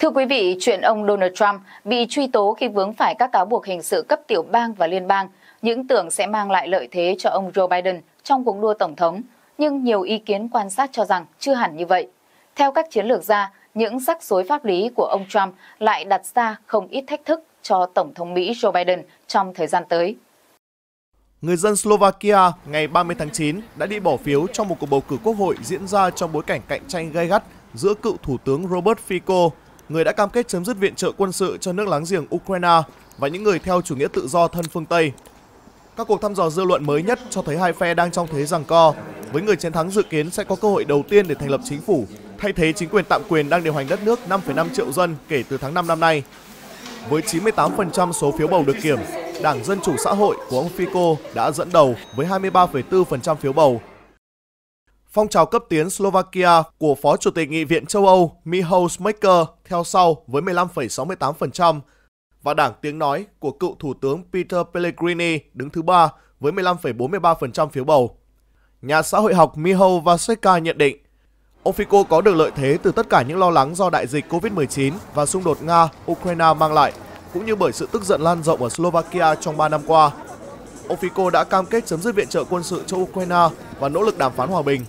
Thưa quý vị, chuyện ông Donald Trump bị truy tố khi vướng phải các cáo buộc hình sự cấp tiểu bang và liên bang, những tưởng sẽ mang lại lợi thế cho ông Joe Biden trong cuộc đua tổng thống, nhưng nhiều ý kiến quan sát cho rằng chưa hẳn như vậy. Theo các chiến lược gia, những rắc rối pháp lý của ông Trump lại đặt ra không ít thách thức cho Tổng thống Mỹ Joe Biden trong thời gian tới. Người dân Slovakia ngày ba mươi tháng chín đã đi bỏ phiếu trong một cuộc bầu cử quốc hội diễn ra trong bối cảnh cạnh tranh gay gắt giữa cựu Thủ tướng Robert Fico, người đã cam kết chấm dứt viện trợ quân sự cho nước láng giềng Ukraine, và những người theo chủ nghĩa tự do thân phương Tây. Các cuộc thăm dò dư luận mới nhất cho thấy hai phe đang trong thế giằng co, với người chiến thắng dự kiến sẽ có cơ hội đầu tiên để thành lập chính phủ, thay thế chính quyền tạm quyền đang điều hành đất nước năm phẩy năm triệu dân kể từ tháng năm năm nay. Với chín mươi tám phần trăm số phiếu bầu được kiểm, Đảng Dân Chủ Xã hội của ông Fico đã dẫn đầu với hai mươi ba phẩy bốn phần trăm phiếu bầu. Phong trào cấp tiến Slovakia của Phó Chủ tịch Nghị viện châu Âu Mateusz Morawiecki theo sau với mười lăm phẩy sáu mươi tám phần trăm và Đảng Tiếng Nói của cựu Thủ tướng Peter Pellegrini đứng thứ ba với mười lăm phẩy bốn mươi ba phần trăm phiếu bầu. Nhà xã hội học Michał Wasikka nhận định, ông Fico có được lợi thế từ tất cả những lo lắng do đại dịch Covid mười chín và xung đột Nga-Ukraine mang lại, cũng như bởi sự tức giận lan rộng ở Slovakia trong ba năm qua. Ông Fico đã cam kết chấm dứt viện trợ quân sự cho Ukraine và nỗ lực đàm phán hòa bình.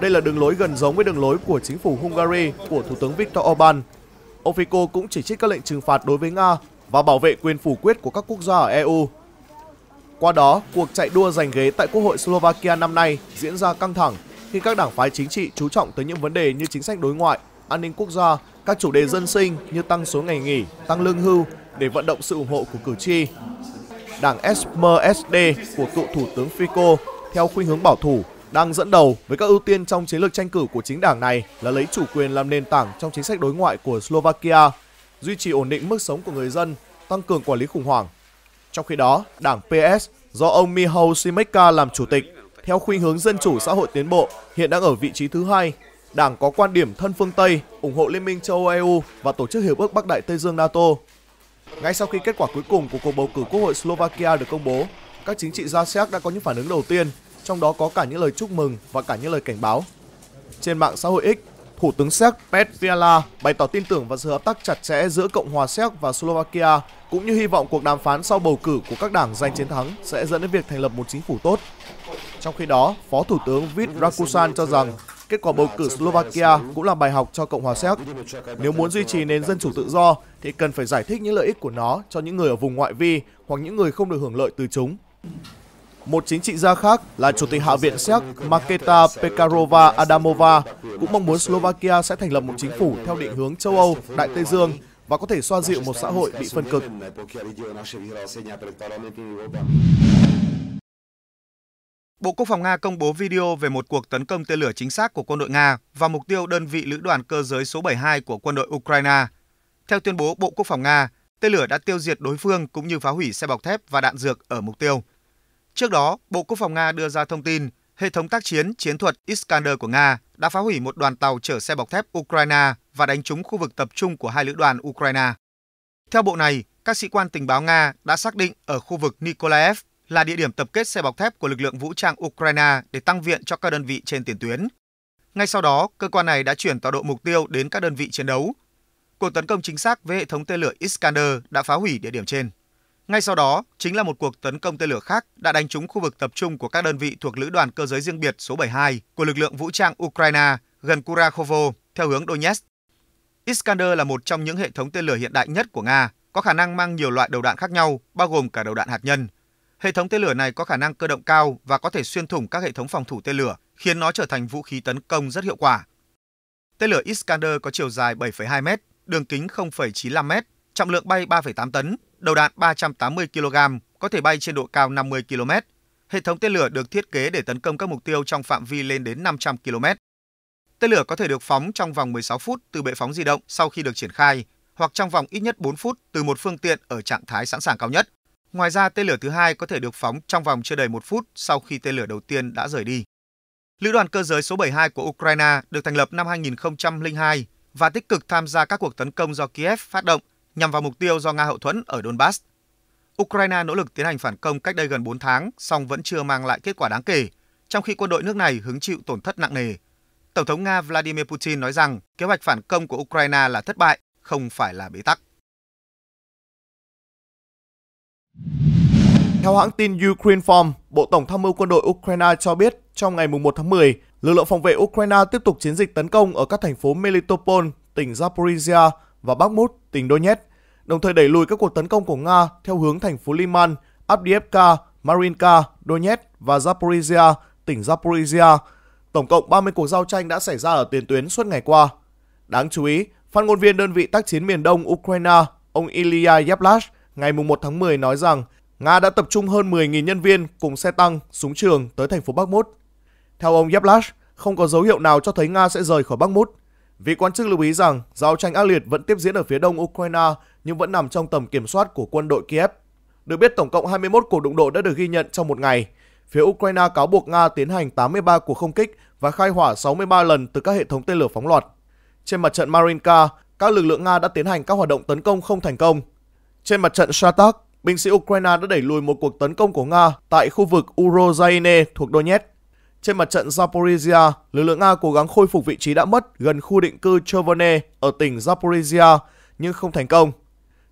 Đây là đường lối gần giống với đường lối của chính phủ Hungary của Thủ tướng Viktor Orbán. Ông Fico cũng chỉ trích các lệnh trừng phạt đối với Nga và bảo vệ quyền phủ quyết của các quốc gia ở E U. Qua đó, cuộc chạy đua giành ghế tại Quốc hội Slovakia năm nay diễn ra căng thẳng khi các đảng phái chính trị chú trọng tới những vấn đề như chính sách đối ngoại, an ninh quốc gia, các chủ đề dân sinh như tăng số ngày nghỉ, tăng lương hưu để vận động sự ủng hộ của cử tri. Đảng ét em ét đê của cựu Thủ tướng Fico theo khuynh hướng bảo thủ đang dẫn đầu với các ưu tiên trong chiến lược tranh cử của chính đảng này là lấy chủ quyền làm nền tảng trong chính sách đối ngoại của Slovakia, duy trì ổn định mức sống của người dân, tăng cường quản lý khủng hoảng. Trong khi đó, đảng pê ét do ông Michał Szymańska làm chủ tịch, theo khuynh hướng dân chủ xã hội tiến bộ, hiện đang ở vị trí thứ hai. Đảng có quan điểm thân phương Tây, ủng hộ Liên minh châu Âu e u và Tổ chức Hiệp ước Bắc Đại Tây Dương NATO. Ngay sau khi kết quả cuối cùng của cuộc bầu cử Quốc hội Slovakia được công bố, các chính trị gia Séc đã có những phản ứng đầu tiên, trong đó có cả những lời chúc mừng và cả những lời cảnh báo. Trên mạng xã hội X, Thủ tướng Séc Petr Fiala bày tỏ tin tưởng vào sự hợp tác chặt chẽ giữa Cộng hòa Séc và Slovakia, cũng như hy vọng cuộc đàm phán sau bầu cử của các đảng giành chiến thắng sẽ dẫn đến việc thành lập một chính phủ tốt. Trong khi đó, Phó Thủ tướng Vít Rakusan cho rằng kết quả bầu cử Slovakia cũng là bài học cho Cộng hòa Séc. Nếu muốn duy trì nền dân chủ tự do thì cần phải giải thích những lợi ích của nó cho những người ở vùng ngoại vi hoặc những người không được hưởng lợi từ chúng. Một chính trị gia khác là Chủ tịch Hạ viện Séc Markéta Pekarova Adamova cũng mong muốn Slovakia sẽ thành lập một chính phủ theo định hướng châu Âu, Đại Tây Dương và có thể xoa dịu một xã hội bị phân cực. Bộ Quốc phòng Nga công bố video về một cuộc tấn công tên lửa chính xác của quân đội Nga vào mục tiêu đơn vị lữ đoàn cơ giới số bảy mươi hai của quân đội Ukraine. Theo tuyên bố Bộ Quốc phòng Nga, tên lửa đã tiêu diệt đối phương cũng như phá hủy xe bọc thép và đạn dược ở mục tiêu. Trước đó, Bộ Quốc phòng Nga đưa ra thông tin hệ thống tác chiến chiến thuật Iskander của Nga đã phá hủy một đoàn tàu chở xe bọc thép Ukraine và đánh trúng khu vực tập trung của hai lữ đoàn Ukraine. Theo bộ này, các sĩ quan tình báo Nga đã xác định ở khu vực Nikolaev là địa điểm tập kết xe bọc thép của lực lượng vũ trang Ukraine để tăng viện cho các đơn vị trên tiền tuyến. Ngay sau đó, cơ quan này đã chuyển tọa độ mục tiêu đến các đơn vị chiến đấu. Cuộc tấn công chính xác với hệ thống tên lửa Iskander đã phá hủy địa điểm trên. Ngay sau đó, chính là một cuộc tấn công tên lửa khác đã đánh trúng khu vực tập trung của các đơn vị thuộc Lữ đoàn Cơ giới riêng biệt số bảy mươi hai của lực lượng vũ trang Ukraine gần Kurakhovo, theo hướng Donetsk. Iskander là một trong những hệ thống tên lửa hiện đại nhất của Nga, có khả năng mang nhiều loại đầu đạn khác nhau, bao gồm cả đầu đạn hạt nhân. Hệ thống tên lửa này có khả năng cơ động cao và có thể xuyên thủng các hệ thống phòng thủ tên lửa, khiến nó trở thành vũ khí tấn công rất hiệu quả. Tên lửa Iskander có chiều dài bảy phẩy hai mét, đường kính không phẩy chín mươi lăm mét, trọng lượng bay ba phẩy tám tấn, đầu đạn ba trăm tám mươi ki lô gam, có thể bay trên độ cao năm mươi ki lô mét. Hệ thống tên lửa được thiết kế để tấn công các mục tiêu trong phạm vi lên đến năm trăm ki lô mét. Tên lửa có thể được phóng trong vòng mười sáu phút từ bệ phóng di động sau khi được triển khai, hoặc trong vòng ít nhất bốn phút từ một phương tiện ở trạng thái sẵn sàng cao nhất. Ngoài ra, tên lửa thứ hai có thể được phóng trong vòng chưa đầy một phút sau khi tên lửa đầu tiên đã rời đi. Lữ đoàn cơ giới số bảy mươi hai của Ukraine được thành lập năm hai nghìn không trăm lẻ hai và tích cực tham gia các cuộc tấn công do Kiev phát động nhằm vào mục tiêu do Nga hậu thuẫn ở Donbass. Ukraine nỗ lực tiến hành phản công cách đây gần bốn tháng, song vẫn chưa mang lại kết quả đáng kể, trong khi quân đội nước này hứng chịu tổn thất nặng nề. Tổng thống Nga Vladimir Putin nói rằng kế hoạch phản công của Ukraine là thất bại, không phải là bế tắc. Theo hãng tin Ukrinform, Bộ Tổng tham mưu quân đội Ukraine cho biết trong ngày mùng một tháng mười, lực lượng phòng vệ Ukraine tiếp tục chiến dịch tấn công ở các thành phố Melitopol, tỉnh Zaporizhia và Bakhmut, tỉnh Donetsk, đồng thời đẩy lùi các cuộc tấn công của Nga theo hướng thành phố Liman, Avdiivka, Marinka, Donetsk và Zaporizhia, tỉnh Zaporizhia. Tổng cộng ba mươi cuộc giao tranh đã xảy ra ở tiền tuyến suốt ngày qua. Đáng chú ý, phát ngôn viên đơn vị tác chiến miền đông Ukraine, ông Ilya Yevlash, ngày mùng một tháng mười nói rằng Nga đã tập trung hơn mười nghìn nhân viên cùng xe tăng, súng trường tới thành phố Bakhmut. Theo ông Yevlash, không có dấu hiệu nào cho thấy Nga sẽ rời khỏi Bakhmut. Vị quan chức lưu ý rằng giao tranh ác liệt vẫn tiếp diễn ở phía đông Ukraine nhưng vẫn nằm trong tầm kiểm soát của quân đội Kiev. Được biết, tổng cộng hai mươi mốt cuộc đụng độ đã được ghi nhận trong một ngày. Phía Ukraine cáo buộc Nga tiến hành tám mươi ba cuộc không kích và khai hỏa sáu mươi ba lần từ các hệ thống tên lửa phóng loạt. Trên mặt trận Marinka, các lực lượng Nga đã tiến hành các hoạt động tấn công không thành công. Trên mặt trận Shatak, binh sĩ Ukraine đã đẩy lùi một cuộc tấn công của Nga tại khu vực Urozaine thuộc Donetsk. Trên mặt trận Zaporizhia, lực lượng Nga cố gắng khôi phục vị trí đã mất gần khu định cư Chervone ở tỉnh Zaporizhia nhưng không thành công.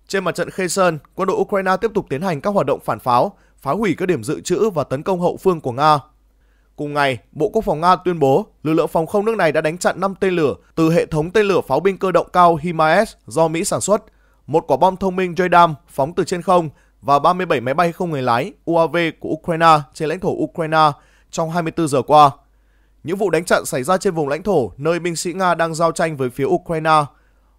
Trên mặt trận Kherson, quân đội Ukraine tiếp tục tiến hành các hoạt động phản pháo, phá hủy các điểm dự trữ và tấn công hậu phương của Nga. Cùng ngày, Bộ Quốc phòng Nga tuyên bố lực lượng phòng không nước này đã đánh chặn năm tên lửa từ hệ thống tên lửa pháo binh cơ động cao HIMARS do Mỹ sản xuất, một quả bom thông minh JDAM phóng từ trên không và ba mươi bảy máy bay không người lái u a vê của Ukraine trên lãnh thổ Ukraine trong hai mươi tư giờ qua. Những vụ đánh chặn xảy ra trên vùng lãnh thổ nơi binh sĩ Nga đang giao tranh với phía Ukraine.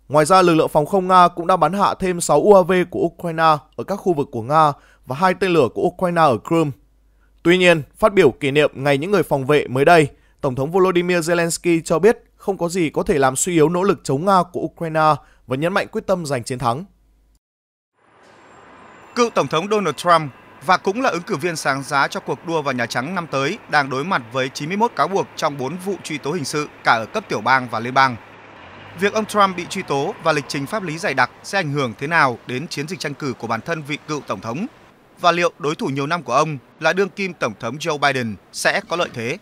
Ngoài ra, lực lượng phòng không Nga cũng đã bắn hạ thêm sáu u a vê của Ukraine ở các khu vực của Nga và hai tên lửa của Ukraine ở Crimea. Tuy nhiên, phát biểu kỷ niệm Ngày những người phòng vệ mới đây, Tổng thống Volodymyr Zelensky cho biết không có gì có thể làm suy yếu nỗ lực chống Nga của Ukraine và nhấn mạnh quyết tâm giành chiến thắng. Cựu Tổng thống Donald Trump, và cũng là ứng cử viên sáng giá cho cuộc đua vào Nhà Trắng năm tới, đang đối mặt với chín mươi mốt cáo buộc trong bốn vụ truy tố hình sự cả ở cấp tiểu bang và liên bang. Việc ông Trump bị truy tố và lịch trình pháp lý dày đặc sẽ ảnh hưởng thế nào đến chiến dịch tranh cử của bản thân vị cựu tổng thống? Và liệu đối thủ nhiều năm của ông là đương kim tổng thống Joe Biden sẽ có lợi thế?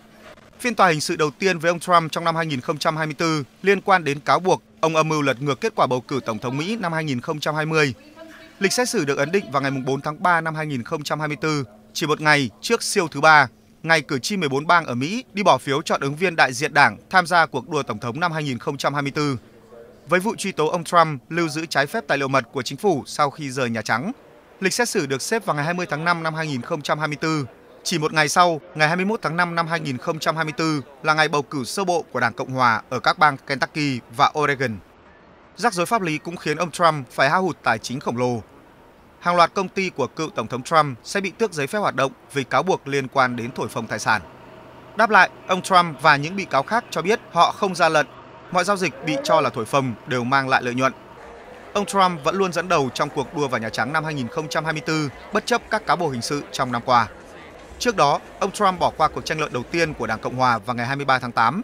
Phiên tòa hình sự đầu tiên với ông Trump trong năm hai nghìn không trăm hai mươi tư liên quan đến cáo buộc ông âm mưu lật ngược kết quả bầu cử tổng thống Mỹ năm hai nghìn không trăm hai mươi. Lịch xét xử được ấn định vào ngày bốn tháng ba năm hai nghìn không trăm hai mươi tư, chỉ một ngày trước siêu thứ ba, ngày cử tri mười bốn bang ở Mỹ đi bỏ phiếu chọn ứng viên đại diện đảng tham gia cuộc đua tổng thống năm hai nghìn không trăm hai mươi tư. Với vụ truy tố ông Trump lưu giữ trái phép tài liệu mật của chính phủ sau khi rời Nhà Trắng, lịch xét xử được xếp vào ngày hai mươi tháng năm năm hai nghìn không trăm hai mươi tư. Chỉ một ngày sau, ngày hai mươi mốt tháng năm năm hai nghìn không trăm hai mươi tư là ngày bầu cử sơ bộ của Đảng Cộng Hòa ở các bang Kentucky và Oregon. Rắc rối pháp lý cũng khiến ông Trump phải hao hụt tài chính khổng lồ. Hàng loạt công ty của cựu Tổng thống Trump sẽ bị tước giấy phép hoạt động vì cáo buộc liên quan đến thổi phồng tài sản. Đáp lại, ông Trump và những bị cáo khác cho biết họ không gian lận, mọi giao dịch bị cho là thổi phồng đều mang lại lợi nhuận. Ông Trump vẫn luôn dẫn đầu trong cuộc đua vào Nhà Trắng năm hai nghìn không trăm hai mươi tư, bất chấp các cáo buộc hình sự trong năm qua. Trước đó, ông Trump bỏ qua cuộc tranh luận đầu tiên của Đảng Cộng Hòa vào ngày hai mươi ba tháng tám.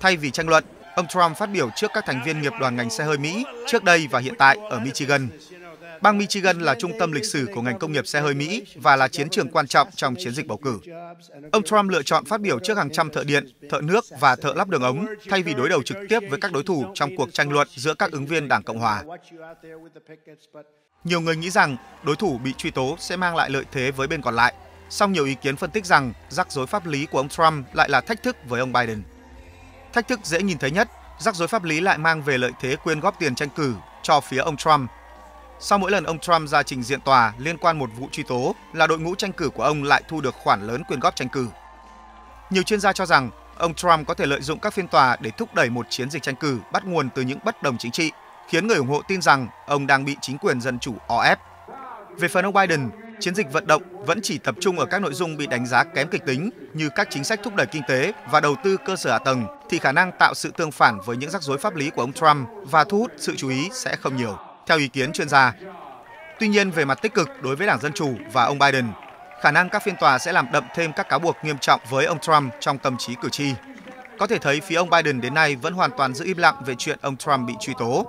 Thay vì tranh luận, ông Trump phát biểu trước các thành viên nghiệp đoàn ngành xe hơi Mỹ trước đây và hiện tại ở Michigan. Bang Michigan là trung tâm lịch sử của ngành công nghiệp xe hơi Mỹ và là chiến trường quan trọng trong chiến dịch bầu cử. Ông Trump lựa chọn phát biểu trước hàng trăm thợ điện, thợ nước và thợ lắp đường ống thay vì đối đầu trực tiếp với các đối thủ trong cuộc tranh luận giữa các ứng viên Đảng Cộng Hòa. Nhiều người nghĩ rằng đối thủ bị truy tố sẽ mang lại lợi thế với bên còn lại. Song nhiều ý kiến phân tích rằng rắc rối pháp lý của ông Trump lại là thách thức với ông Biden. Thách thức dễ nhìn thấy nhất, rắc rối pháp lý lại mang về lợi thế quyên góp tiền tranh cử cho phía ông Trump. Sau mỗi lần ông Trump ra trình diện tòa liên quan một vụ truy tố là đội ngũ tranh cử của ông lại thu được khoản lớn quyên góp tranh cử. Nhiều chuyên gia cho rằng ông Trump có thể lợi dụng các phiên tòa để thúc đẩy một chiến dịch tranh cử bắt nguồn từ những bất đồng chính trị, khiến người ủng hộ tin rằng ông đang bị chính quyền dân chủ o ép. Về phần ông Biden, chiến dịch vận động vẫn chỉ tập trung ở các nội dung bị đánh giá kém kịch tính như các chính sách thúc đẩy kinh tế và đầu tư cơ sở hạ tầng thì khả năng tạo sự tương phản với những rắc rối pháp lý của ông Trump và thu hút sự chú ý sẽ không nhiều, theo ý kiến chuyên gia. Tuy nhiên, về mặt tích cực đối với Đảng Dân Chủ và ông Biden, khả năng các phiên tòa sẽ làm đậm thêm các cáo buộc nghiêm trọng với ông Trump trong tâm trí cử tri. Có thể thấy phía ông Biden đến nay vẫn hoàn toàn giữ im lặng về chuyện ông Trump bị truy tố.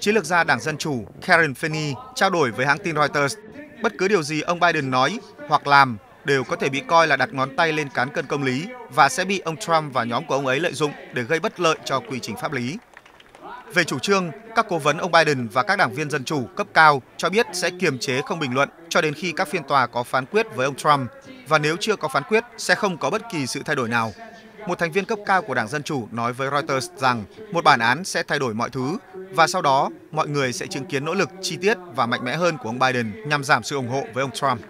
Chiến lược gia Đảng Dân Chủ Karen Finney trao đổi với hãng tin Reuters, bất cứ điều gì ông Biden nói hoặc làm đều có thể bị coi là đặt ngón tay lên cán cân công lý và sẽ bị ông Trump và nhóm của ông ấy lợi dụng để gây bất lợi cho quy trình pháp lý. Về chủ trương, các cố vấn ông Biden và các đảng viên dân chủ cấp cao cho biết sẽ kiềm chế không bình luận cho đến khi các phiên tòa có phán quyết với ông Trump, và nếu chưa có phán quyết sẽ không có bất kỳ sự thay đổi nào. Một thành viên cấp cao của Đảng Dân Chủ nói với Reuters rằng một bản án sẽ thay đổi mọi thứ và sau đó mọi người sẽ chứng kiến nỗ lực chi tiết và mạnh mẽ hơn của ông Biden nhằm giảm sự ủng hộ với ông Trump.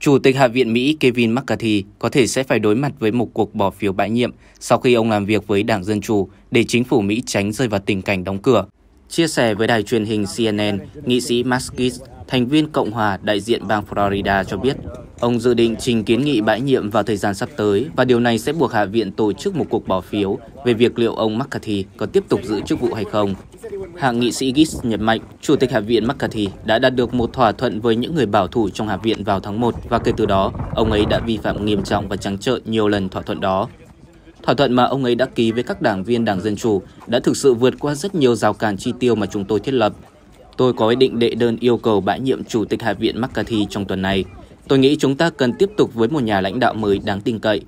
Chủ tịch Hạ viện Mỹ Kevin McCarthy có thể sẽ phải đối mặt với một cuộc bỏ phiếu bãi nhiệm sau khi ông làm việc với Đảng Dân Chủ để chính phủ Mỹ tránh rơi vào tình cảnh đóng cửa. Chia sẻ với đài truyền hình C N N, nghị sĩ Maskis, thành viên Cộng hòa đại diện bang Florida cho biết, ông dự định trình kiến nghị bãi nhiệm vào thời gian sắp tới và điều này sẽ buộc Hạ viện tổ chức một cuộc bỏ phiếu về việc liệu ông McCarthy có tiếp tục giữ chức vụ hay không. Hạ nghị sĩ Gaetz nhấn mạnh, Chủ tịch Hạ viện McCarthy đã đạt được một thỏa thuận với những người bảo thủ trong Hạ viện vào tháng một và kể từ đó, ông ấy đã vi phạm nghiêm trọng và trắng trợn nhiều lần thỏa thuận đó. Thỏa thuận mà ông ấy đã ký với các đảng viên Đảng Dân Chủ đã thực sự vượt qua rất nhiều rào cản chi tiêu mà chúng tôi thiết lập. Tôi có ý định đệ đơn yêu cầu bãi nhiệm Chủ tịch Hạ viện McCarthy trong tuần này. Tôi nghĩ chúng ta cần tiếp tục với một nhà lãnh đạo mới đáng tin cậy.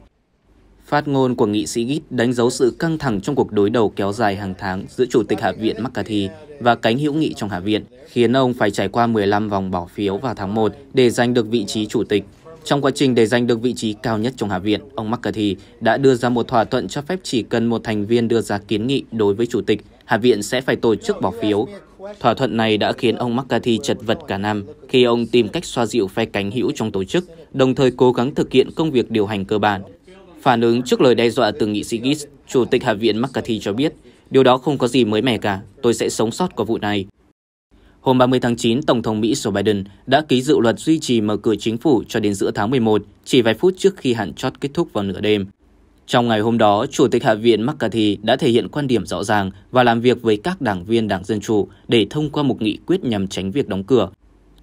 Phát ngôn của nghị sĩ Gaetz đánh dấu sự căng thẳng trong cuộc đối đầu kéo dài hàng tháng giữa Chủ tịch Hạ viện McCarthy và cánh hữu nghị trong Hạ viện, khiến ông phải trải qua mười lăm vòng bỏ phiếu vào tháng một để giành được vị trí Chủ tịch. Trong quá trình để giành được vị trí cao nhất trong Hạ viện, ông McCarthy đã đưa ra một thỏa thuận cho phép chỉ cần một thành viên đưa ra kiến nghị đối với Chủ tịch, Hạ viện sẽ phải tổ chức bỏ phiếu. Thỏa thuận này đã khiến ông McCarthy chật vật cả năm khi ông tìm cách xoa dịu phe cánh hữu trong tổ chức, đồng thời cố gắng thực hiện công việc điều hành cơ bản. Phản ứng trước lời đe dọa từ nghị sĩ Gaetz, Chủ tịch Hạ viện McCarthy cho biết, điều đó không có gì mới mẻ cả, tôi sẽ sống sót qua vụ này. Hôm ba mươi tháng chín, Tổng thống Mỹ Joe Biden đã ký dự luật duy trì mở cửa chính phủ cho đến giữa tháng mười một, chỉ vài phút trước khi hạn chót kết thúc vào nửa đêm. Trong ngày hôm đó, Chủ tịch Hạ viện McCarthy đã thể hiện quan điểm rõ ràng và làm việc với các đảng viên Đảng Dân Chủ để thông qua một nghị quyết nhằm tránh việc đóng cửa.